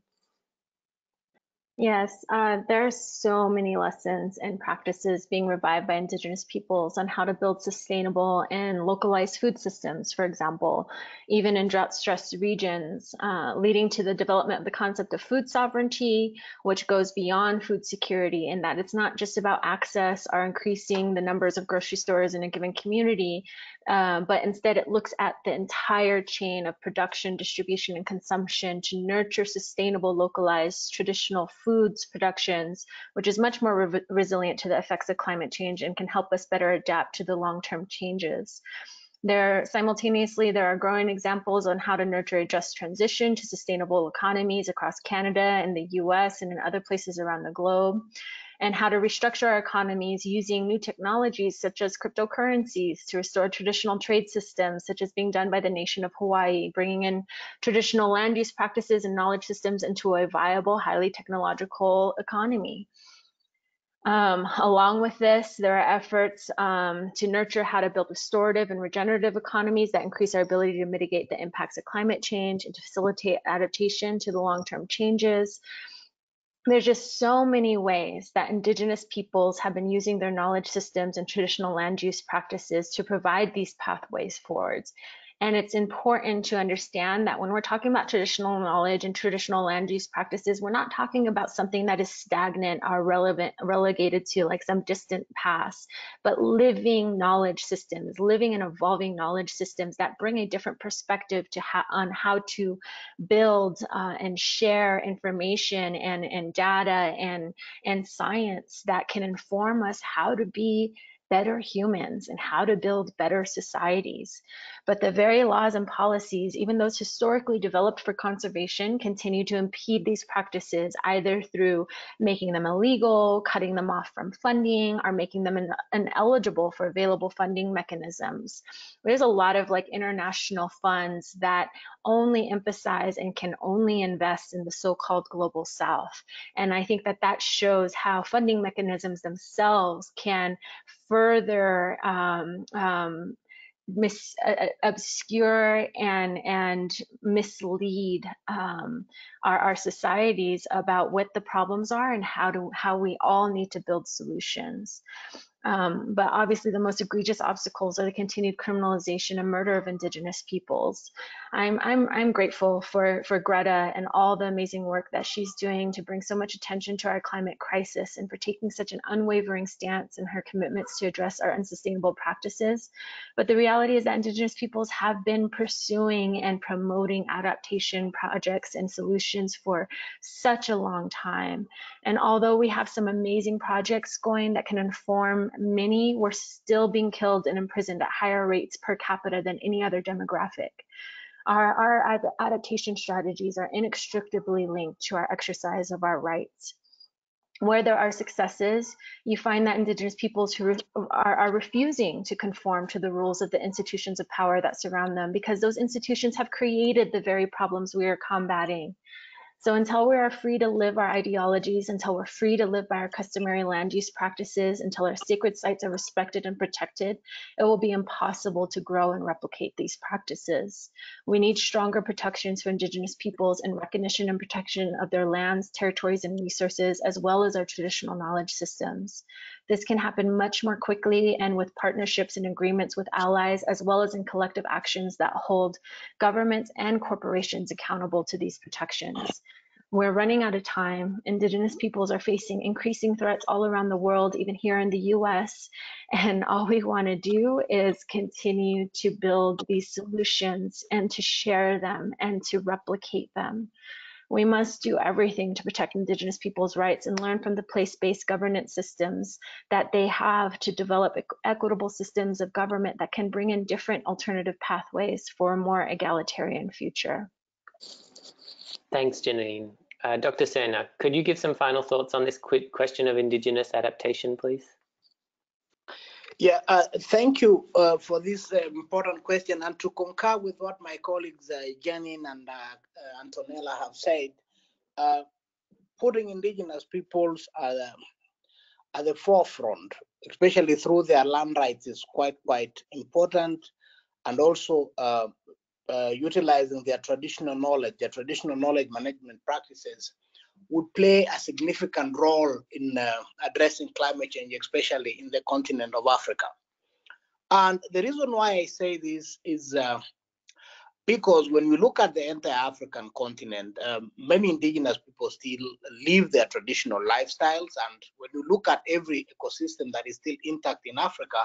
Yes, there are so many lessons and practices being revived by Indigenous peoples on how to build sustainable and localized food systems, for example, even in drought-stressed regions, leading to the development of the concept of food sovereignty, which goes beyond food security, in that it's not just about access or increasing the numbers of grocery stores in a given community, but instead it looks at the entire chain of production, distribution, and consumption to nurture sustainable, localized, traditional foods productions, which is much more resilient to the effects of climate change and can help us better adapt to the long-term changes. Simultaneously, there are growing examples on how to nurture a just transition to sustainable economies across Canada and the US and in other places around the globe, and how to restructure our economies using new technologies such as cryptocurrencies to restore traditional trade systems, such as being done by the nation of Hawaii, bringing in traditional land use practices and knowledge systems into a viable, highly technological economy. Along with this, there are efforts to nurture how to build restorative and regenerative economies that increase our ability to mitigate the impacts of climate change and to facilitate adaptation to the long-term changes. There's just so many ways that Indigenous peoples have been using their knowledge systems and traditional land use practices to provide these pathways forwards. And it's important to understand that when we're talking about traditional knowledge and traditional land use practices, we're not talking about something that is stagnant or relegated to like some distant past, but living knowledge systems, living and evolving knowledge systems that bring a different perspective to on how to build and share information and data and science that can inform us how to be better humans and how to build better societies. But the very laws and policies, even those historically developed for conservation, continue to impede these practices, either through making them illegal, cutting them off from funding, or making them ineligible for available funding mechanisms. There's a lot of like international funds that only emphasize and can only invest in the so-called global south. And I think that that shows how funding mechanisms themselves can further obscure and mislead our societies about what the problems are and how we all need to build solutions. But obviously the most egregious obstacles are the continued criminalization and murder of Indigenous peoples. I'm grateful for Greta and all the amazing work that she's doing to bring so much attention to our climate crisis and for taking such an unwavering stance in her commitments to address our unsustainable practices. But the reality is that Indigenous peoples have been pursuing and promoting adaptation projects and solutions for such a long time. And although we have some amazing projects going that can inform many, we're still being killed and imprisoned at higher rates per capita than any other demographic. Our adaptation strategies are inextricably linked to our exercise of our rights. Where there are successes, you find that Indigenous peoples who are refusing to conform to the rules of the institutions of power that surround them, because those institutions have created the very problems we are combating. So until we are free to live our ideologies, until we're free to live by our customary land use practices, until our sacred sites are respected and protected, it will be impossible to grow and replicate these practices. We need stronger protections for Indigenous peoples and recognition and protection of their lands, territories, and resources, as well as our traditional knowledge systems. This can happen much more quickly and with partnerships and agreements with allies, as well as in collective actions that hold governments and corporations accountable to these protections. We're running out of time. Indigenous peoples are facing increasing threats all around the world, even here in the US. And all we want to do is continue to build these solutions and to share them and to replicate them. We must do everything to protect Indigenous peoples' rights and learn from the place-based governance systems that they have to develop equitable systems of government that can bring in different alternative pathways for a more egalitarian future. Thanks, Janine. Dr. Sena, could you give some final thoughts on this quick question of Indigenous adaptation, please? Yeah, thank you for this important question, and to concur with what my colleagues Janine and Antonella have said, putting Indigenous peoples at the forefront, especially through their land rights, is quite important, and also utilizing their traditional knowledge management practices would play a significant role in addressing climate change, especially in the continent of Africa. And the reason why I say this is because when we look at the entire African continent, many Indigenous people still live their traditional lifestyles. And when you look at every ecosystem that is still intact in Africa,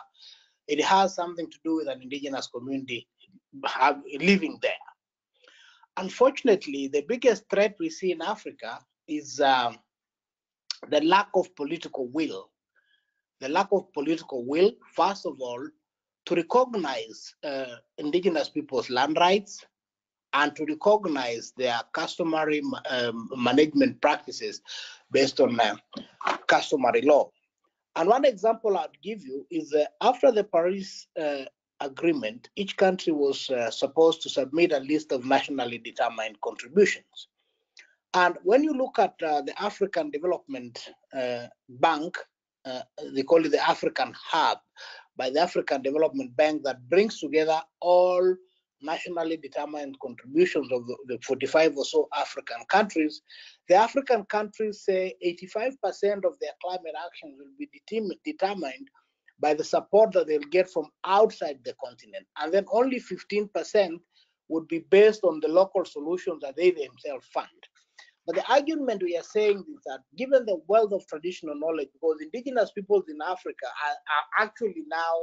it has something to do with an Indigenous community living there. Unfortunately, the biggest threat we see in Africa is the lack of political will. The lack of political will, first of all, to recognize Indigenous peoples' land rights and to recognize their customary management practices based on customary law. And one example I'd give you is after the Paris Agreement, each country was supposed to submit a list of nationally determined contributions. And when you look at the African Development Bank, they call it the African Hub, by the African Development Bank, that brings together all nationally determined contributions of the 45 or so African countries. The African countries say 85% of their climate action will be determined by the support that they'll get from outside the continent. And then only 15% would be based on the local solutions that they themselves fund. But the argument we are saying is that given the wealth of traditional knowledge, because Indigenous peoples in Africa are actually now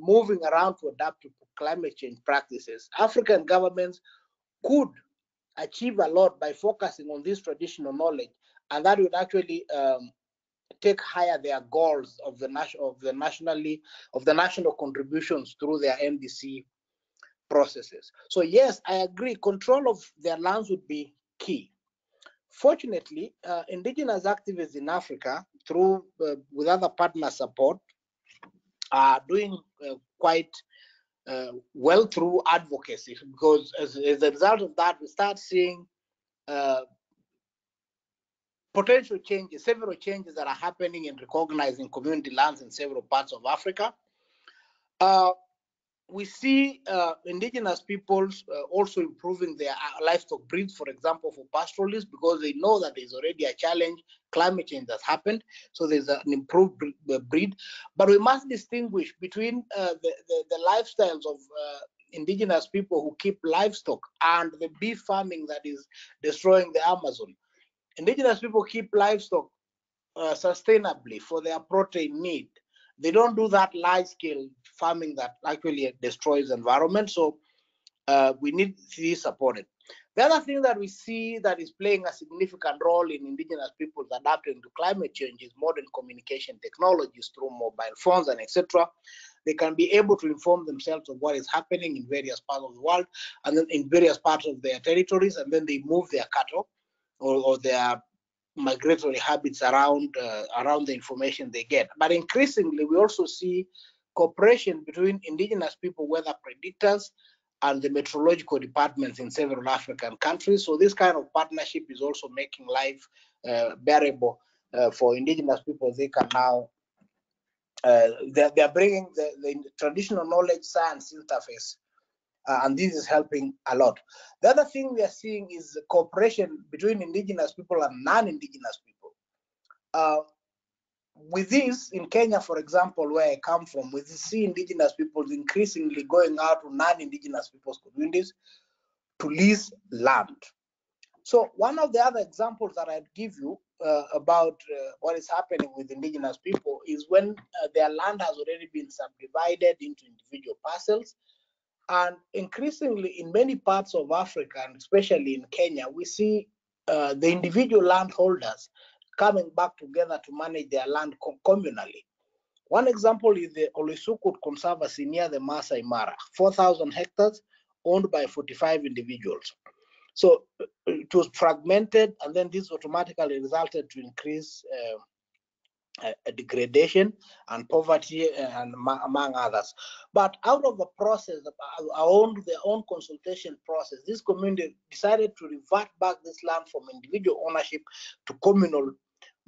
moving around to adapt to climate change practices, African governments could achieve a lot by focusing on this traditional knowledge, and that would actually take higher their goals of the national contributions through their NDC processes. So yes, I agree, control of their lands would be key. Fortunately, Indigenous activists in Africa, through with other partner support, are doing quite well through advocacy, because as a result of that, we start seeing potential changes, several changes that are happening in recognizing community lands in several parts of Africa. We see Indigenous peoples also improving their livestock breeds, for example, for pastoralists, because they know that there's already a challenge, climate change that's happened, so there's an improved breed. But we must distinguish between the lifestyles of Indigenous people who keep livestock and the beef farming that is destroying the Amazon. Indigenous people keep livestock sustainably for their protein need. They don't do that large-scale farming that actually destroys the environment, so we need to be supported. The other thing that we see that is playing a significant role in Indigenous peoples adapting to climate change is modern communication technologies through mobile phones and etc. They can be able to inform themselves of what is happening in various parts of the world and then in various parts of their territories, and then they move their cattle or their migratory habits around the information they get. But increasingly, we also see cooperation between Indigenous people, weather predictors, and the meteorological departments in several African countries. So this kind of partnership is also making life bearable for Indigenous people. They can now, they're bringing the traditional knowledge science interface, and this is helping a lot. The other thing we are seeing is cooperation between Indigenous people and non-Indigenous people. With this, in Kenya, for example, where I come from, we see Indigenous peoples increasingly going out to non-Indigenous peoples' communities to lease land. So one of the other examples that I'd give you about what is happening with indigenous people is when their land has already been subdivided into individual parcels. And increasingly in many parts of Africa, and especially in Kenya, we see the individual landholders coming back together to manage their land communally. One example is the Olisukut Conservancy near the Masai Mara, 4,000 hectares owned by 45 individuals. So it was fragmented, and then this automatically resulted to increase degradation and poverty, and among others. But out of the process, their own consultation process, this community decided to revert back this land from individual ownership to communal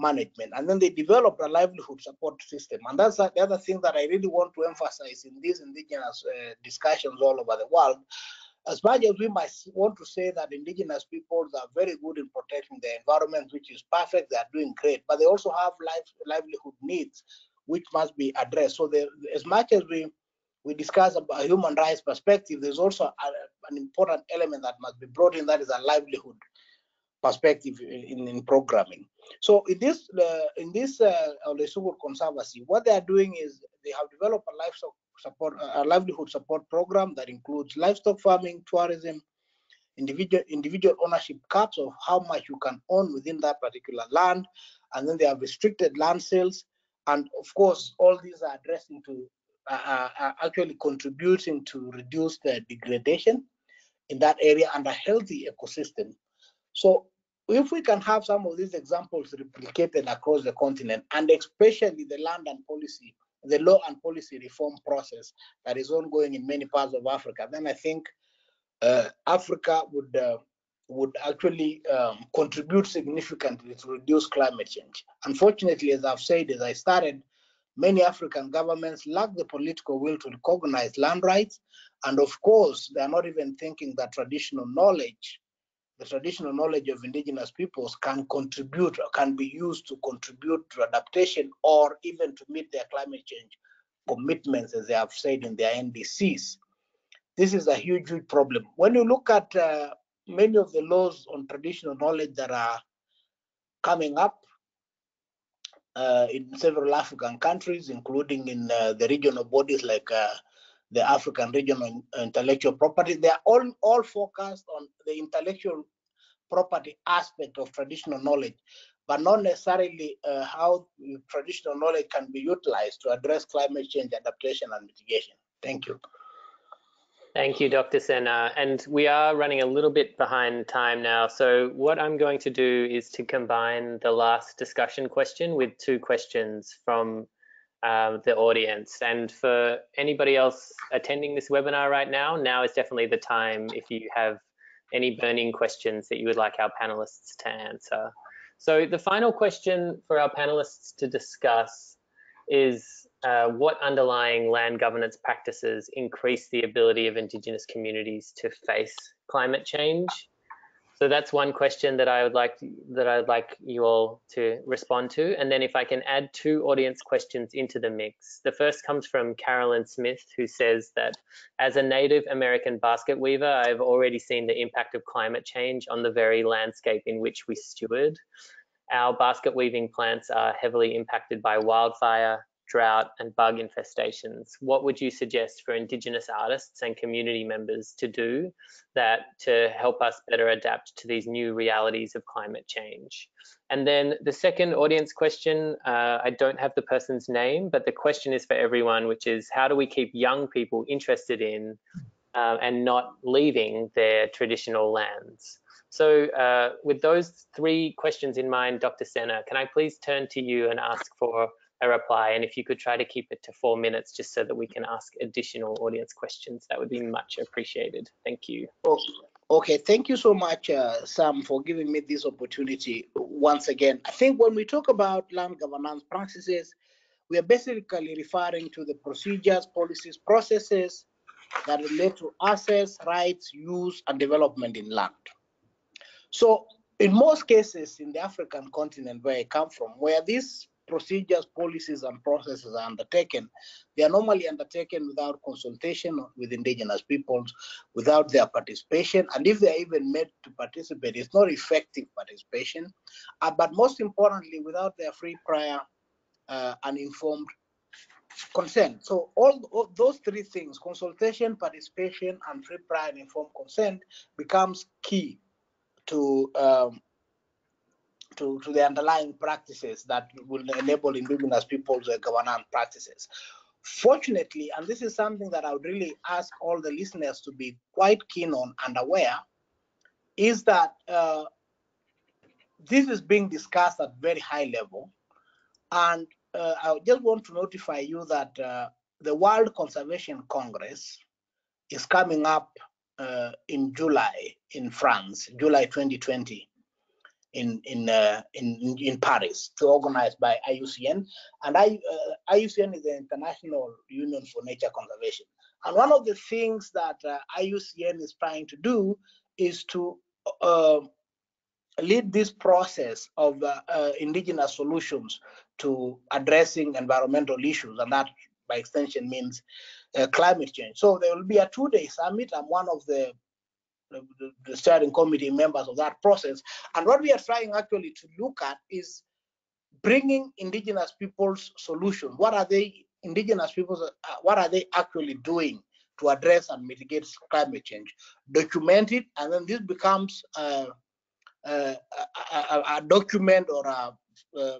management, and then they developed a livelihood support system. And that's the other thing that I really want to emphasize in these indigenous discussions all over the world. As much as we might want to say that indigenous peoples are very good in protecting their environment, which is perfect, they are doing great, but they also have livelihood needs, which must be addressed. So as much as we discuss about a human rights perspective, there's also an important element that must be brought in, that is a livelihood perspective in programming. So in this Olisukut Conservancy, what they are doing is they have developed a livelihood support program that includes livestock farming, tourism, individual ownership caps of how much you can own within that particular land, and then they have restricted land sales, and of course all these are addressing to actually contributing to reduce the degradation in that area and a healthy ecosystem. So if we can have some of these examples replicated across the continent, and especially the law and policy reform process that is ongoing in many parts of Africa, then I think Africa would actually contribute significantly to reduce climate change. Unfortunately, as I've said, as I started, many African governments lack the political will to recognize land rights. And of course, they're not even thinking that the traditional knowledge of indigenous peoples can contribute or can be used to contribute to adaptation or even to meet their climate change commitments, as they have said in their NDCs. This is a huge, huge problem. When you look at many of the laws on traditional knowledge that are coming up in several African countries, including in the regional bodies like the African Regional Intellectual Property, they are all focused on the intellectual property aspect of traditional knowledge, but not necessarily how traditional knowledge can be utilized to address climate change adaptation and mitigation. Thank you. Thank you, Dr. Sena. And we are running a little bit behind time now. So what I'm going to do is to combine the last discussion question with two questions from the audience. And for anybody else attending this webinar right now, now is definitely the time if you have any burning questions that you would like our panelists to answer. So the final question for our panelists to discuss is what underlying land governance practices increase the ability of Indigenous communities to face climate change? So that's one question that I'd like you all to respond to. And then if I can add two audience questions into the mix. The first comes from Carolyn Smith, who says that as a Native American basket weaver, I've already seen the impact of climate change on the very landscape in which we steward. Our basket weaving plants are heavily impacted by wildfire, drought, and bug infestations. What would you suggest for Indigenous artists and community members to do to help us better adapt to these new realities of climate change? And then the second audience question, I don't have the person's name, but the question is for everyone, which is how do we keep young people interested in and not leaving their traditional lands? So with those three questions in mind, Dr. Sena, can I please turn to you and ask for a reply, and if you could try to keep it to 4 minutes just so that we can ask additional audience questions, that would be much appreciated. Thank you. Okay, thank you so much, Sam, for giving me this opportunity once again. I think when we talk about land governance practices, we are basically referring to the procedures, policies, processes that relate to access, rights, use, and development in land. So in most cases in the African continent where I come from, where these procedures, policies, and processes are undertaken, they are normally undertaken without consultation with indigenous peoples, without their participation. And if they are even made to participate, it's not effective participation, but most importantly, without their free, prior, and informed consent. So all those three things, consultation, participation, and free, prior, and informed consent, becomes key to the underlying practices that will enable indigenous peoples' governance practices. Fortunately, and this is something that I would really ask all the listeners to be quite keen on and aware, is that this is being discussed at very high level. And I just want to notify you that the World Conservation Congress is coming up in July in France, July 2020. In Paris, to organized by IUCN, and IUCN is the International Union for Nature Conservation. And one of the things that IUCN is trying to do is to lead this process of indigenous solutions to addressing environmental issues, and that by extension means climate change. So there will be a two-day summit. I'm one of the steering committee members of that process, and what we are trying actually to look at is bringing indigenous peoples solutions. What are they, indigenous peoples, what are they actually doing to address and mitigate climate change? Document it, and then this becomes a document or a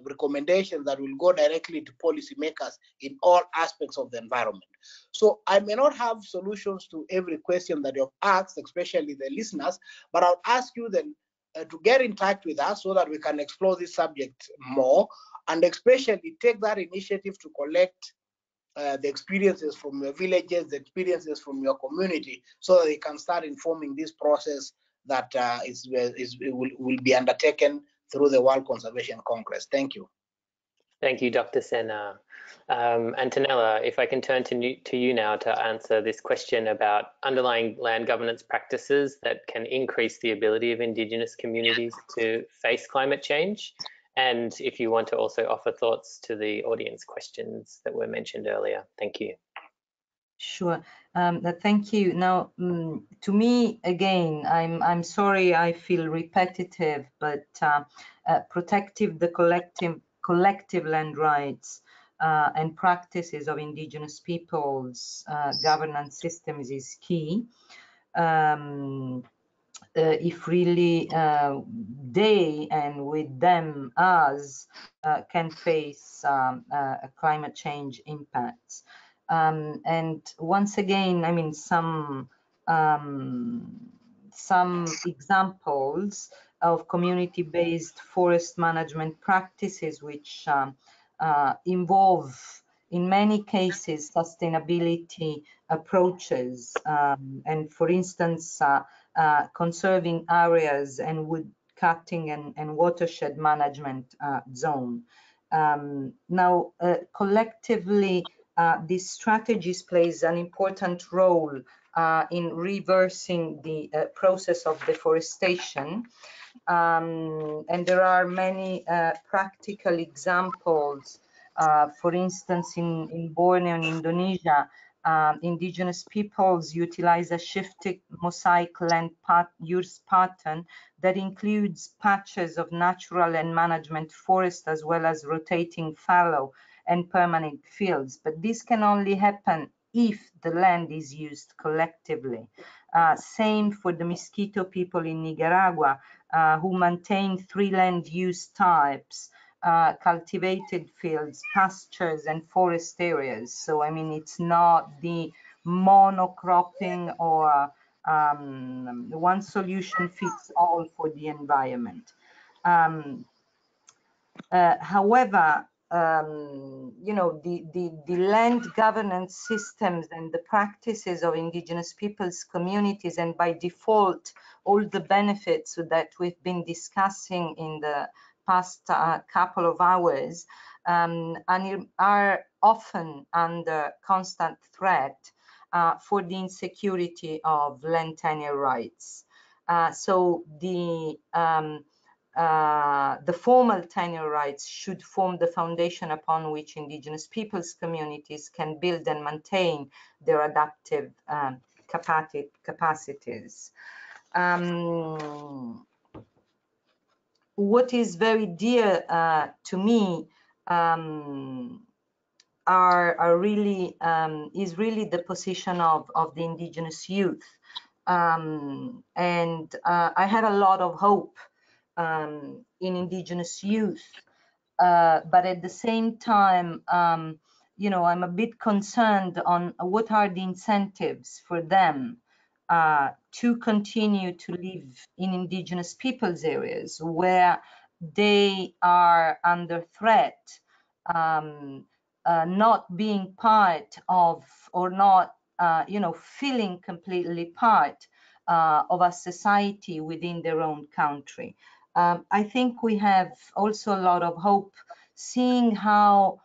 recommendation that will go directly to policymakers in all aspects of the environment. So I may not have solutions to every question that you've asked, especially the listeners, but I'll ask you then to get in touch with us so that we can explore this subject more, and especially take that initiative to collect the experiences from your villages, the experiences from your community, so that they can start informing this process that will be undertaken through the World Conservation Congress. Thank you. Thank you, Dr. Sena. Antonella, if I can turn to you now to answer this question about underlying land governance practices that can increase the ability of Indigenous communities to face climate change, and if you want to also offer thoughts to the audience questions that were mentioned earlier. Thank you. Sure. Thank you. Now, to me, again, I'm sorry I feel repetitive, but protecting the collective land rights and practices of indigenous peoples' governance systems is key. If really they, and with them us, can face a climate change impacts. And once again, I mean, some examples of community-based forest management practices, which involve, in many cases, sustainability approaches, and for instance, conserving areas and wood cutting and watershed management zone. Now, collectively, these strategies plays an important role in reversing the process of deforestation. And there are many practical examples. For instance, in Borneo and Indonesia, indigenous peoples utilize a shifted mosaic land use pattern that includes patches of natural and management forest, as well as rotating fallow and permanent fields, but this can only happen if the land is used collectively. Same for the Miskito people in Nicaragua, who maintain three land use types, cultivated fields, pastures, and forest areas. So, I mean, it's not the monocropping or one solution fits all for the environment. However, you know, the land governance systems and the practices of indigenous peoples' communities, and by default, all the benefits that we've been discussing in the past couple of hours, and are often under constant threat for the insecurity of land tenure rights. So the the formal tenure rights should form the foundation upon which Indigenous peoples communities can build and maintain their adaptive capacities. What is very dear to me is really the position of the Indigenous youth. And I had a lot of hope in Indigenous youth, but at the same time, you know, I'm a bit concerned on what are the incentives for them to continue to live in Indigenous peoples areas where they are under threat, not being part of, or not, you know, feeling completely part of a society within their own country. I think we have also a lot of hope seeing how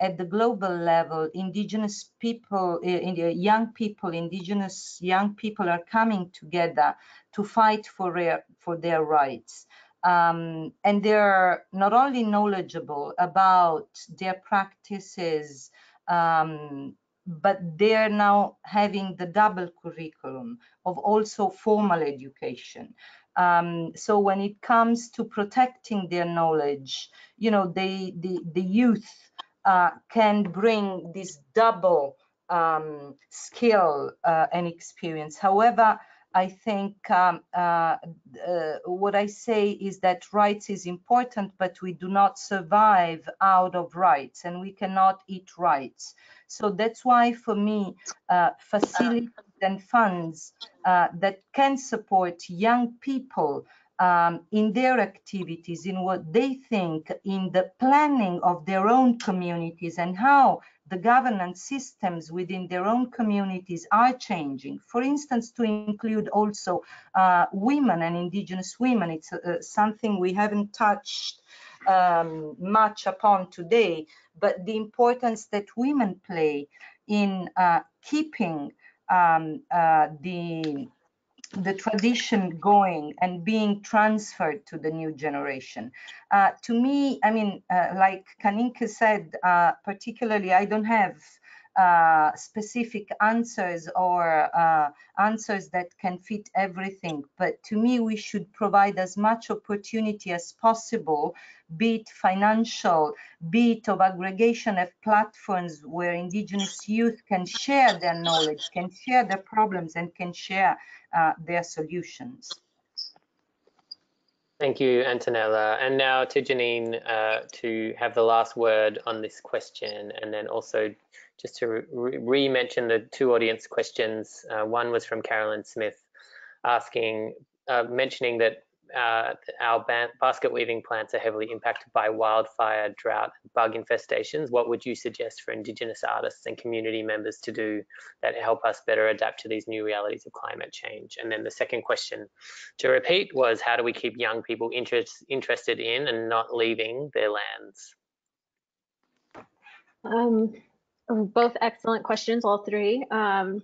at the global level, Indigenous people, Indigenous young people are coming together to fight for their rights. And they're not only knowledgeable about their practices, but they're now having the double curriculum of also formal education. So when it comes to protecting their knowledge, you know, the youth can bring this double skill and experience. However, I think what I say is that rights is important, but we do not survive out of rights, and we cannot eat rights. So that's why, for me, facilities and funds that can support young people in their activities, in what they think, in the planning of their own communities and how the governance systems within their own communities are changing. For instance, to include also women and Indigenous women. It's something we haven't touched much upon today, but the importance that women play in keeping the tradition going and being transferred to the new generation. To me, I mean, like Kanyinke said, particularly, I don't have specific answers or answers that can fit everything. But to me, we should provide as much opportunity as possible, be it financial, be it of aggregation of platforms where Indigenous youth can share their knowledge, can share their problems, and can share their solutions. Thank you, Antonella. And now to Janine to have the last word on this question, and then also just to re-mention the two audience questions. One was from Carolyn Smith asking, mentioning that our basket weaving plants are heavily impacted by wildfire, drought, and bug infestations. What would you suggest for Indigenous artists and community members to do that help us better adapt to these new realities of climate change? And then the second question to repeat was, how do we keep young people interested in and not leaving their lands? Both excellent questions, all three.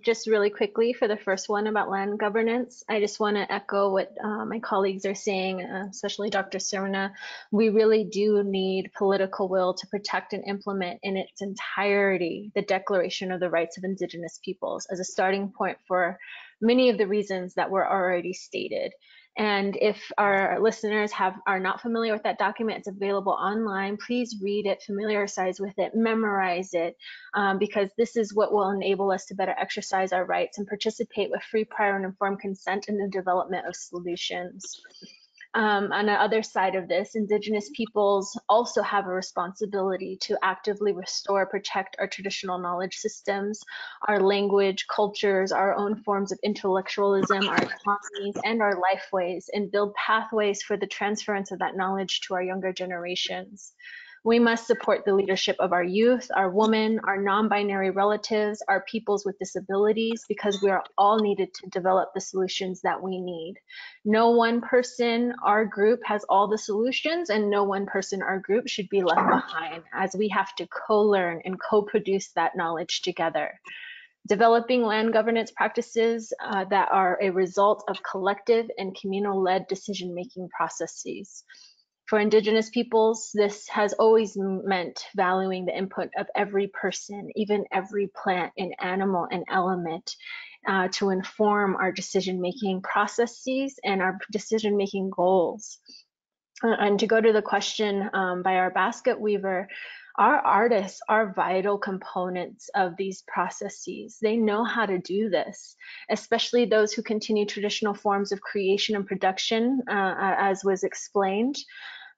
Just really quickly for the first one about land governance, I just want to echo what my colleagues are saying, especially Dr. Sena. We really do need political will to protect and implement in its entirety the Declaration of the Rights of Indigenous Peoples as a starting point for many of the reasons that were already stated. And if our listeners are not familiar with that document, it's available online. Please read it, familiarize with it, memorize it, because this is what will enable us to better exercise our rights and participate with free, prior, and informed consent in the development of solutions. On the other side of this, Indigenous peoples also have a responsibility to actively restore, protect our traditional knowledge systems, our language, cultures, our own forms of intellectualism, our economies, and our lifeways, and build pathways for the transference of that knowledge to our younger generations. We must support the leadership of our youth, our women, our non-binary relatives, our peoples with disabilities, because we are all needed to develop the solutions that we need. No one person, our group, has all the solutions, and no one person, our group, should be left behind, as we have to co-learn and co-produce that knowledge together. developing land governance practices that are a result of collective and communal-led decision-making processes. For Indigenous peoples, this has always meant valuing the input of every person, even every plant and animal and element, to inform our decision-making processes and our decision-making goals. And to go to the question by our basket weaver, our artists are vital components of these processes. They know how to do this, especially those who continue traditional forms of creation and production, as was explained.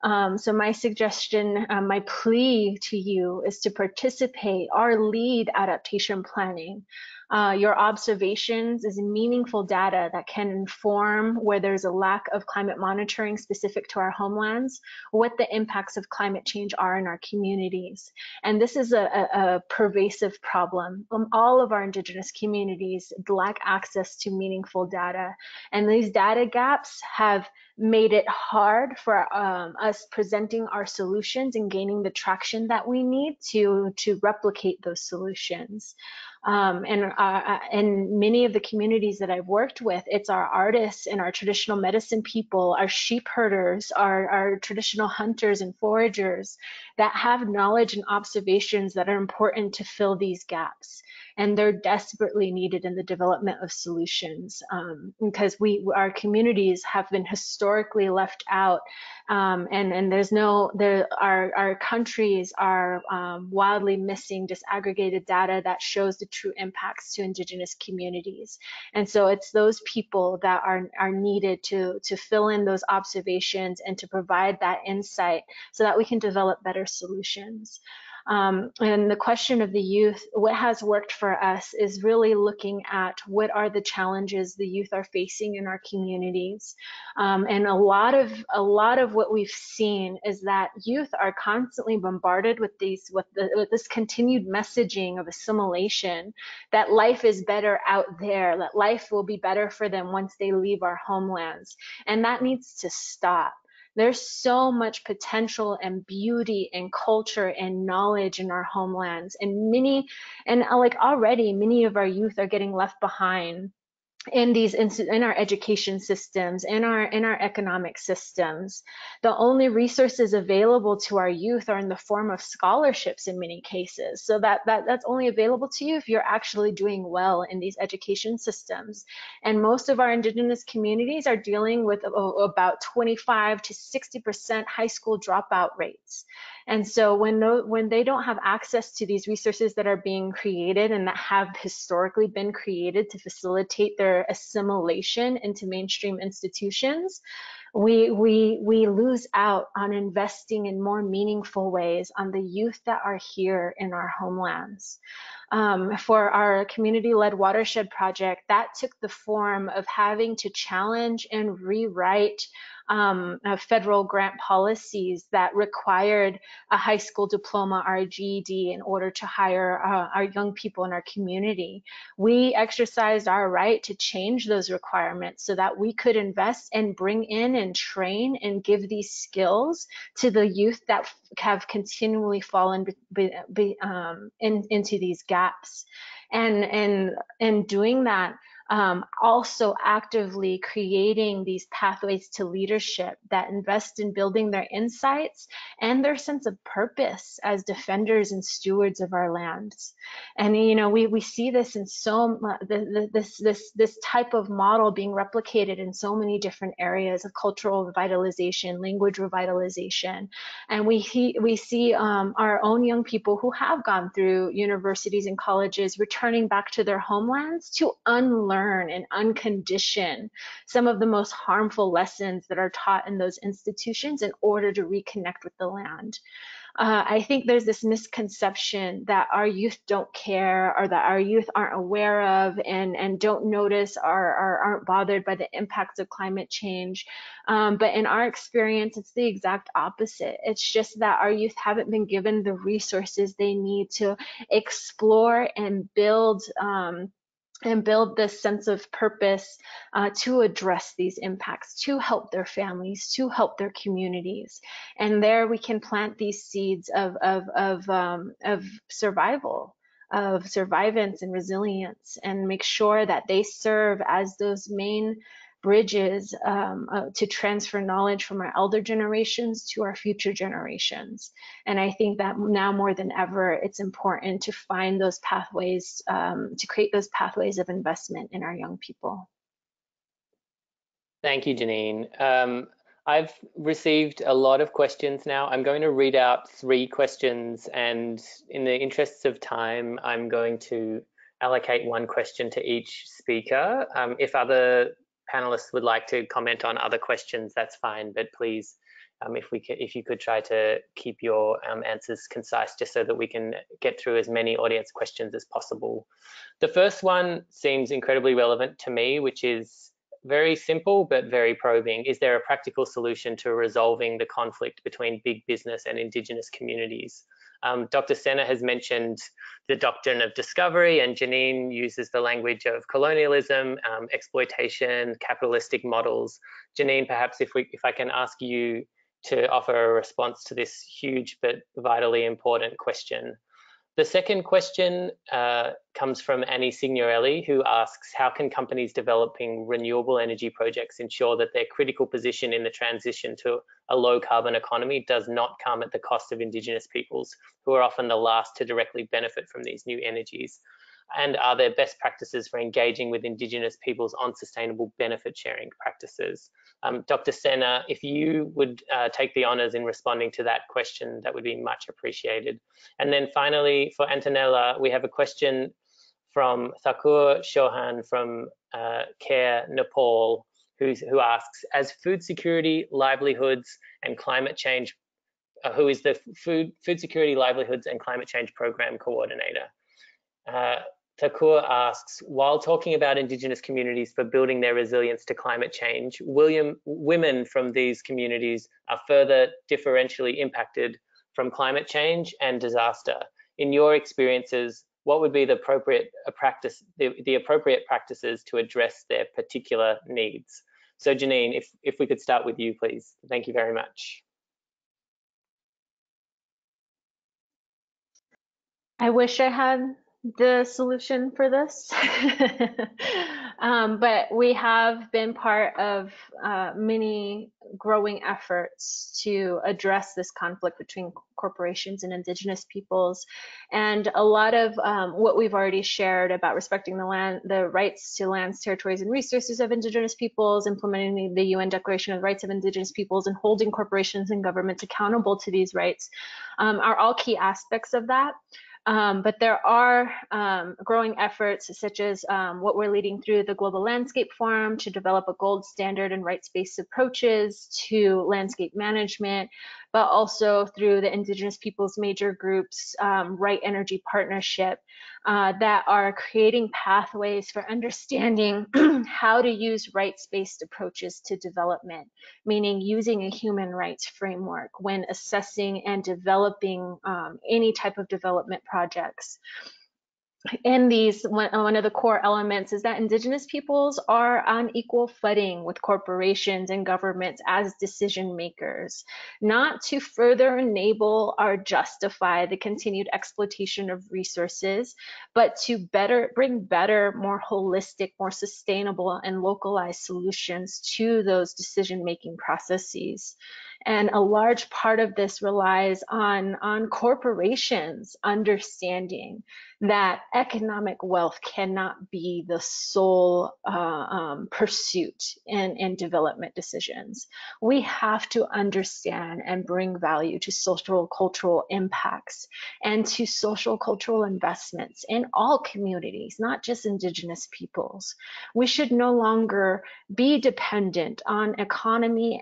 So my suggestion, my plea to you is to participate or lead adaptation planning. Your observations is meaningful data that can inform where there's a lack of climate monitoring specific to our homelands, what the impacts of climate change are in our communities. And this is a pervasive problem. All of our Indigenous communities lack access to meaningful data. And these data gaps have made it hard for us presenting our solutions and gaining the traction that we need to replicate those solutions. And many of the communities that I've worked with, it's our artists and our traditional medicine people, our sheep herders, our traditional hunters and foragers that have knowledge and observations that are important to fill these gaps. And they're desperately needed in the development of solutions because our communities have been historically left out, and our countries are wildly missing disaggregated data that shows the true impacts to Indigenous communities. And so it's those people that are needed to fill in those observations and to provide that insight so that we can develop better solutions. And the question of the youth, what has worked for us is really looking at what are the challenges the youth are facing in our communities. And a lot of what we've seen is that youth are constantly bombarded with this continued messaging of assimilation, that life is better out there, that life will be better for them once they leave our homelands. And that needs to stop. There's so much potential and beauty and culture and knowledge in our homelands, and already many of our youth are getting left behind in our education systems, in our economic systems. The only resources available to our youth are in the form of scholarships in many cases. So that's only available to you if you're actually doing well in these education systems. And most of our Indigenous communities are dealing with about 25 to 60% high school dropout rates. And so when they don't have access to these resources that are being created and that have historically been created to facilitate their assimilation into mainstream institutions, we lose out on investing in more meaningful ways on the youth that are here in our homelands. For our community-led watershed project, that took the form of having to challenge and rewrite federal grant policies that required a high school diploma or a GED in order to hire our young people in our community. We exercised our right to change those requirements so that we could invest and bring in and train and give these skills to the youth that have continually fallen into these gaps. And doing that, also actively creating these pathways to leadership that invest in building their insights and their sense of purpose as defenders and stewards of our lands. And you know, we see this in so this type of model being replicated in so many different areas of cultural revitalization, language revitalization, and we see our own young people who have gone through universities and colleges returning back to their homelands to unlearn and uncondition some of the most harmful lessons that are taught in those institutions in order to reconnect with the land. I think there's this misconception that our youth don't care, or that our youth aren't aware of and don't notice or aren't bothered by the impacts of climate change. But in our experience, it's the exact opposite. It's just that our youth haven't been given the resources they need to explore and build this sense of purpose to address these impacts, to help their families, to help their communities. And there we can plant these seeds of survival, of survivance and resilience, and make sure that they serve as those main bridges to transfer knowledge from our elder generations to our future generations. And I think that now more than ever, it's important to find those pathways, to create those pathways of investment in our young people. Thank you, Janine. I've received a lot of questions now. I'm going to read out 3 questions, and in the interests of time, I'm going to allocate 1 question to each speaker. If other panelists would like to comment on other questions, that's fine, but please, if you could try to keep your answers concise, just so that we can get through as many audience questions as possible. The first one seems incredibly relevant to me, which is very simple but very probing. Is there a practical solution to resolving the conflict between big business and Indigenous communities? Dr. Sena has mentioned the doctrine of discovery, and Janine uses the language of colonialism, exploitation, capitalistic models. Janine, perhaps if I can ask you to offer a response to this huge but vitally important question. The second question comes from Annie Signorelli, who asks, how can companies developing renewable energy projects ensure that their critical position in the transition to a low carbon economy does not come at the cost of Indigenous peoples, who are often the last to directly benefit from these new energies? And are there best practices for engaging with Indigenous peoples on sustainable benefit sharing practices? Dr. Sena, if you would take the honors in responding to that question, that would be much appreciated. And then finally, for Antonella, we have a question from Thakur Chauhan from CARE Nepal, who asks, as food security, livelihoods and climate change, who is the food security, livelihoods and climate change program coordinator? Thakur asks, while talking about Indigenous communities for building their resilience to climate change, women from these communities are further differentially impacted from climate change and disaster. In your experiences, what would be the appropriate practices to address their particular needs? So Janine, if we could start with you, please. Thank you very much. I wish I had the solution for this, but we have been part of many growing efforts to address this conflict between corporations and Indigenous peoples, and a lot of what we've already shared about respecting the rights to lands, territories, and resources of Indigenous peoples, implementing the UN Declaration of the Rights of Indigenous Peoples, and holding corporations and governments accountable to these rights are all key aspects of that. But there are growing efforts, such as what we're leading through the Global Landscape Forum, to develop a gold standard and rights-based approaches to landscape management, but also through the Indigenous Peoples Major Group's Right Energy Partnership, that are creating pathways for understanding how to use rights-based approaches to development, meaning using a human rights framework when assessing and developing any type of development projects. In these, one of the core elements is that Indigenous peoples are on equal footing with corporations and governments as decision makers, not to further enable or justify the continued exploitation of resources, but to bring better, more holistic, more sustainable, and localized solutions to those decision-making processes. And a large part of this relies on corporations understanding that economic wealth cannot be the sole pursuit in development decisions. We have to understand and bring value to social cultural impacts and to social cultural investments in all communities, not just Indigenous peoples. We should no longer be dependent on an economy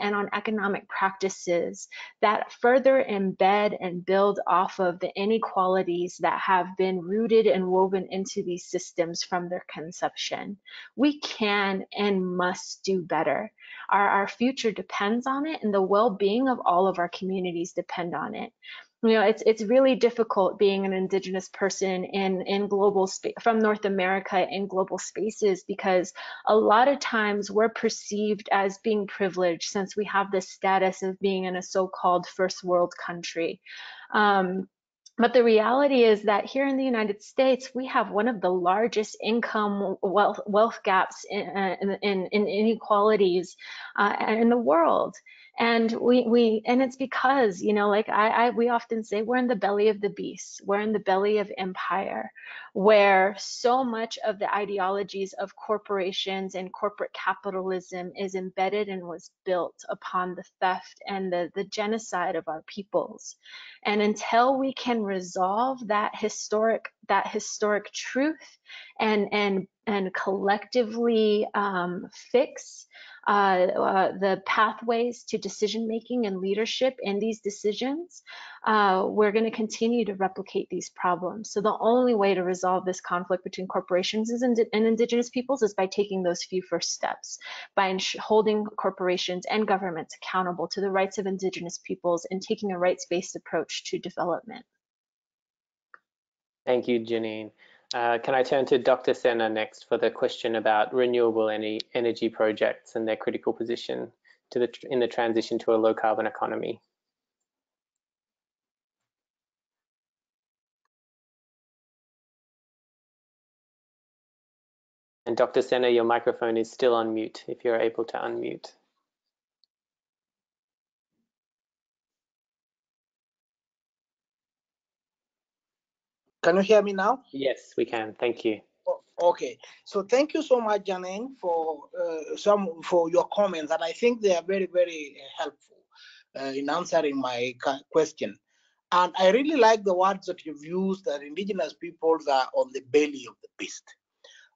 and on economic practices that further embed and build off of the inequalities that have been rooted and woven into these systems from their conception. We can and must do better. Our future depends on it, and the well-being of all of our communities depend on it. You know, it's really difficult being an Indigenous person in global space, from North America, in global spaces, because a lot of times we're perceived as being privileged since we have this status of being in a so-called first world country. But the reality is that here in the United States, we have one of the largest income wealth gaps in inequalities in the world. And and it's because, you know, like we often say, we're in the belly of the beast, we're in the belly of empire, where so much of the ideologies of corporations and corporate capitalism is embedded and was built upon the theft and the genocide of our peoples. And until we can resolve that historic truth and collectively fix the pathways to decision making and leadership in these decisions, we're going to continue to replicate these problems. So the only way to resolve this conflict between corporations and Indigenous peoples is by taking those few first steps, by holding corporations and governments accountable to the rights of Indigenous peoples and taking a rights-based approach to development. Thank you, Janine. Can I turn to Dr. Sena next for the question about renewable energy projects and their critical position to in the transition to a low carbon economy? And Dr. Sena, your microphone is still on mute if you're able to unmute. Can you hear me now? Yes, we can. Thank you. Okay. So thank you so much, Janine, for your comments, and I think they are very, very helpful in answering my question. And I really like the words that you've used, that Indigenous peoples are on the belly of the beast.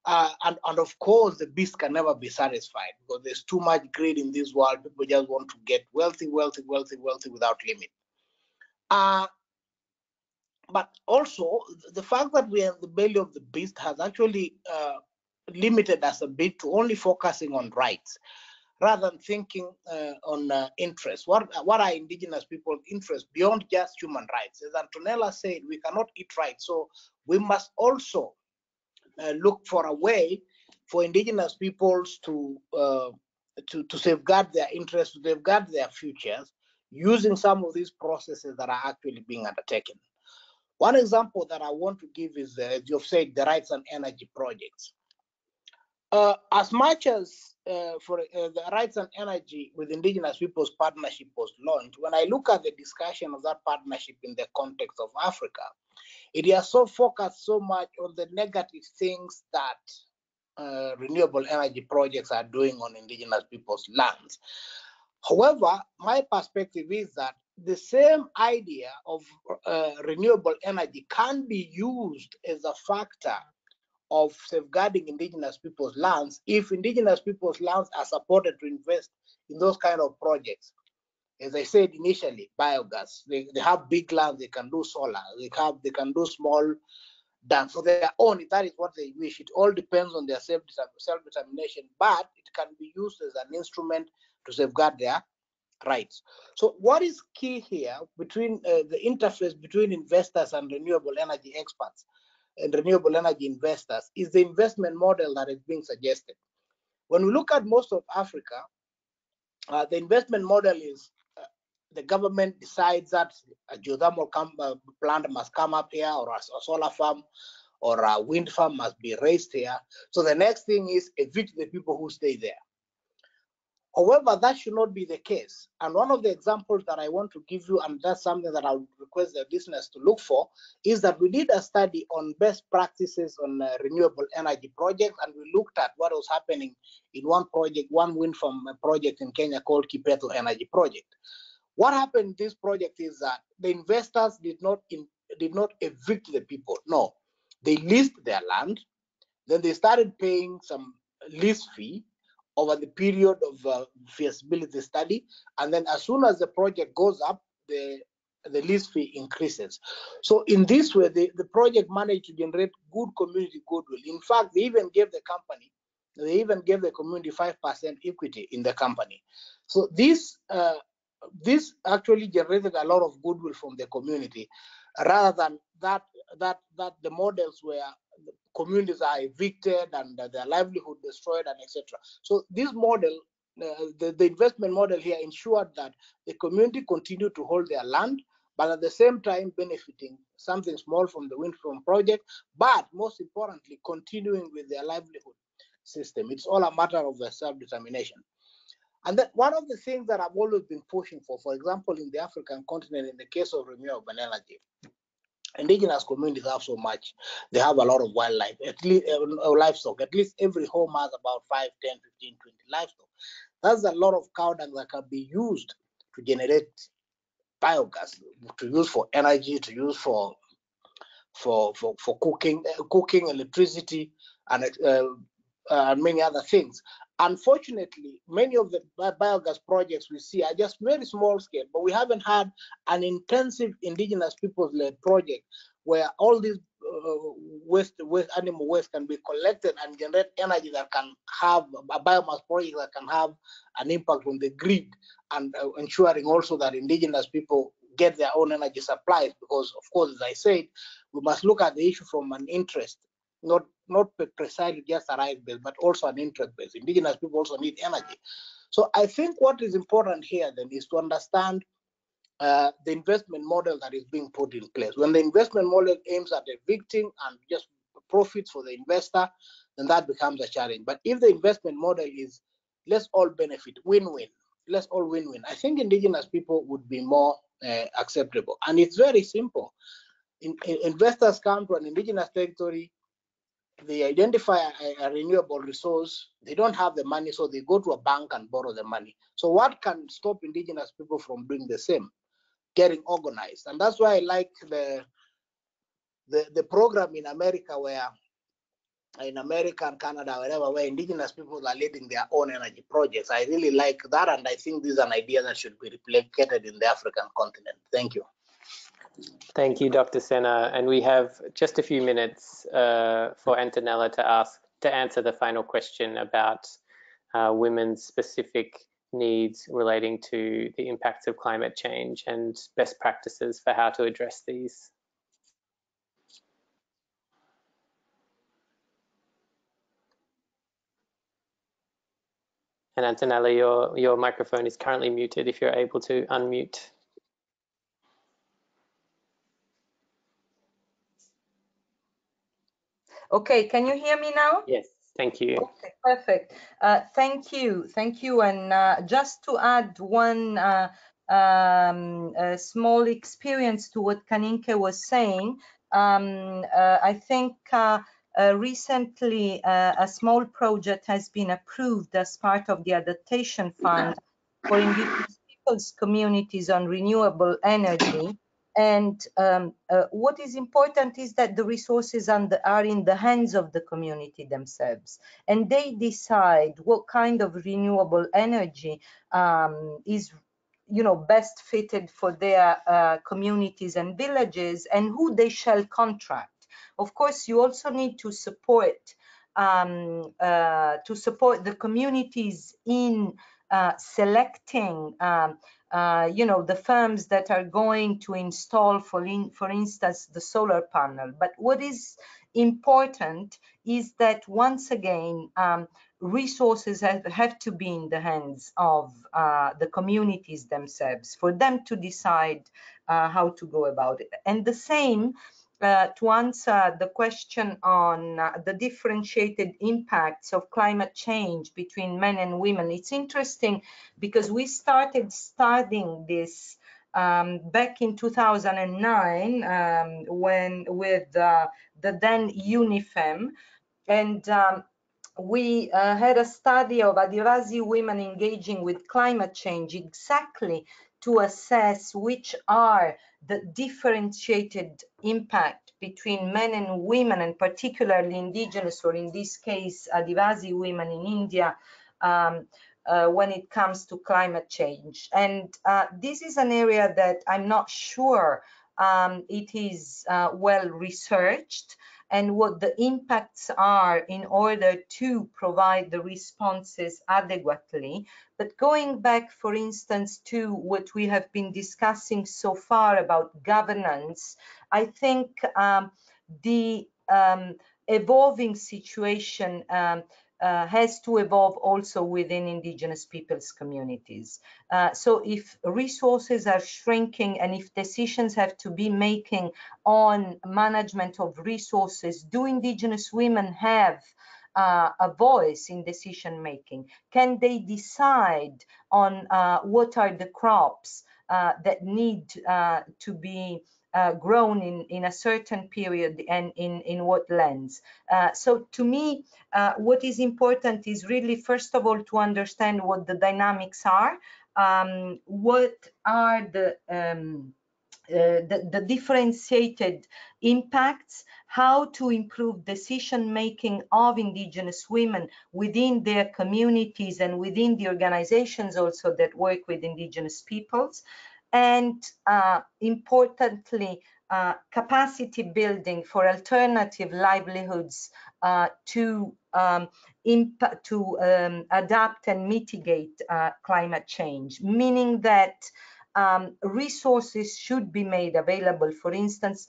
And of course, the beast can never be satisfied because there's too much greed in this world. People just want to get wealthy, wealthy, wealthy, wealthy without limit. But also, the fact that we are in the belly of the beast has actually limited us a bit to only focusing on rights rather than thinking on interests. What are Indigenous people's interests beyond just human rights? As Antonella said, we cannot eat rights, so we must also look for a way for Indigenous peoples to safeguard their interests, to safeguard their futures, using some of these processes that are actually being undertaken. One example that I want to give is, as you've said, the rights and energy projects. As much as the rights and energy with Indigenous Peoples Partnership was launched, when I look at the discussion of that partnership in the context of Africa, it is so focused so much on the negative things that renewable energy projects are doing on Indigenous people's lands. However, my perspective is that the same idea of renewable energy can be used as a factor of safeguarding Indigenous people's lands if Indigenous people's lands are supported to invest in those kind of projects. As I said initially, biogas, they have big lands, they can do solar, they can do small dams. So they are own, if that is what they wish. It all depends on their self-determination, but it can be used as an instrument to safeguard their rights. So what is key here between the interface between investors and renewable energy experts and renewable energy investors is the investment model that is being suggested. When we look at most of Africa, the investment model is the government decides that a geothermal plant must come up here, or a solar farm or a wind farm must be raised here. So the next thing is evict the people who stay there. However, that should not be the case. And one of the examples that I want to give you, and that's something that I would request the listeners to look for, is that we did a study on best practices on renewable energy projects, and we looked at what was happening in one project, one wind farm project in Kenya called Kipeto Energy Project. What happened in this project is that the investors did not evict the people. No, they leased their land, then they started paying some lease fee over the period of feasibility study, and then as soon as the project goes up, the lease fee increases. So in this way, the project managed to generate good community goodwill. In fact, they even gave the community 5% equity in the company. So this actually generated a lot of goodwill from the community, rather than that the models were the communities are evicted and their livelihood destroyed and etc. So this model, the investment model here ensured that the community continued to hold their land but at the same time benefiting something small from the wind farm project, but most importantly, continuing with their livelihood system. It's all a matter of self-determination. And that one of the things that I've always been pushing for example, in the African continent, in the case of renewable energy, indigenous communities have so much. They have a lot of wildlife, at least livestock. At least every home has about 5, 10, 15, 20 livestock. That's a lot of cow dung that can be used to generate biogas, to use for energy, to use for cooking, electricity, and many other things. Unfortunately, many of the biogas projects we see are just very small scale, but we haven't had an intensive indigenous peoples-led project where all these animal waste can be collected and generate energy that can have a biomass project that can have an impact on the grid, and ensuring also that indigenous people get their own energy supplies. Because, of course, as I said, we must look at the issue from an interest, not precisely just a right base, but also an interest base. Indigenous people also need energy. So I think what is important here then is to understand the investment model that is being put in place. When the investment model aims at evicting and just profits for the investor, then that becomes a challenge. But if the investment model is let's all benefit, win-win, let's all win-win, I think indigenous people would be more acceptable. And it's very simple. Investors come to an indigenous territory, they identify a renewable resource, they don't have the money, so they go to a bank and borrow the money. So what can stop indigenous people from doing the same, getting organized? And that's why I like the program in America, where in America and Canada, wherever, where indigenous people are leading their own energy projects. I really like that, and I think this is an idea that should be replicated in the African continent. Thank you. Thank you, Dr. Sena. And we have just a few minutes for Antonella to answer the final question about women's specific needs relating to the impacts of climate change and best practices for how to address these. And Antonella, your microphone is currently muted if you're able to unmute. Okay, can you hear me now? Yes, thank you. Okay, perfect. Thank you. And just to add one small experience to what Kanyinke was saying, I think recently a small project has been approved as part of the Adaptation Fund for Indigenous Peoples Communities on renewable energy. And what is important is that the resources are in the hands of the community themselves, and they decide what kind of renewable energy is, best fitted for their communities and villages, and who they shall contract. Of course, you also need to support the communities in selecting the firms that are going to install, for instance, the solar panel. But what is important is that, once again, resources have to be in the hands of the communities themselves, for them to decide how to go about it. And the same to answer the question on the differentiated impacts of climate change between men and women. It's interesting because we started studying this back in 2009 with the then UNIFEM, and we had a study of Adivasi women engaging with climate change, exactly to assess which are the differentiated impact between men and women, and particularly indigenous, or in this case, Adivasi women in India, when it comes to climate change. And this is an area that I'm not sure it is well researched, and what the impacts are in order to provide the responses adequately. But going back, for instance, to what we have been discussing so far about governance, I think the evolving situation has to evolve also within indigenous peoples' communities. So if resources are shrinking and if decisions have to be making on management of resources, do indigenous women have a voice in decision making? Can they decide on what are the crops that need to be grown in a certain period and in what lands? So to me, what is important is really, first of all, to understand what the dynamics are, what are the differentiated impacts, how to improve decision making of indigenous women within their communities and within the organizations also that work with indigenous peoples, and importantly, capacity building for alternative livelihoods to adapt and mitigate climate change, meaning that resources should be made available, for instance,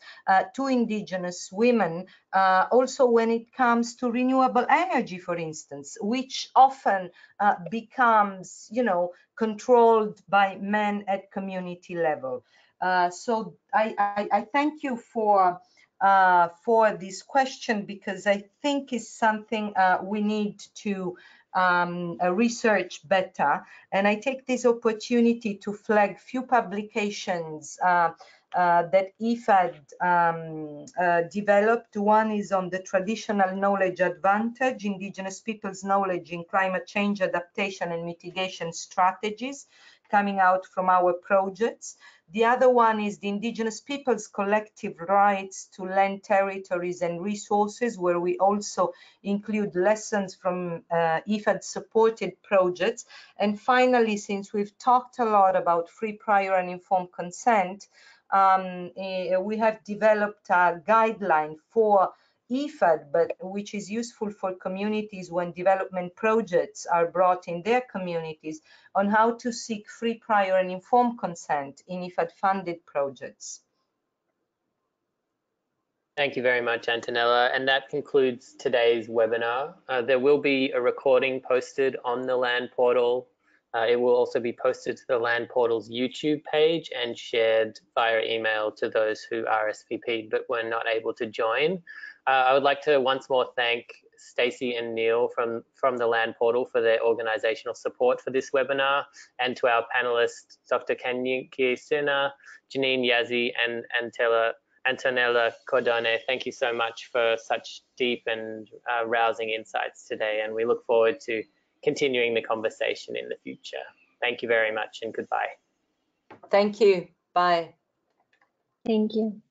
to indigenous women, also when it comes to renewable energy, for instance, which often becomes, you know, controlled by men at community level. So I thank you for this question, because I think it's something we need to research better. And I take this opportunity to flag few publications that IFAD developed. One is on the traditional knowledge advantage, indigenous people's knowledge in climate change adaptation and mitigation strategies, coming out from our projects. The other one is the Indigenous Peoples' Collective Rights to Land, Territories and Resources, where we also include lessons from IFAD-supported projects. And finally, since we've talked a lot about free, prior and informed consent, we have developed a guideline for IFAD, but which is useful for communities when development projects are brought in their communities, on how to seek free, prior and informed consent in IFAD-funded projects. Thank you very much, Antonella. And that concludes today's webinar. There will be a recording posted on the Land Portal. It will also be posted to the Land Portal's YouTube page and shared via email to those who RSVP'd but were not able to join. I would like to once more thank Stacey and Neil from the Land Portal for their organizational support for this webinar, and to our panelists, Dr. Kanyinke Sena, Janine Yazzie, and Antonella Cordone. Thank you so much for such deep and rousing insights today, and we look forward to continuing the conversation in the future. Thank you very much and goodbye. Thank you. Bye. Thank you.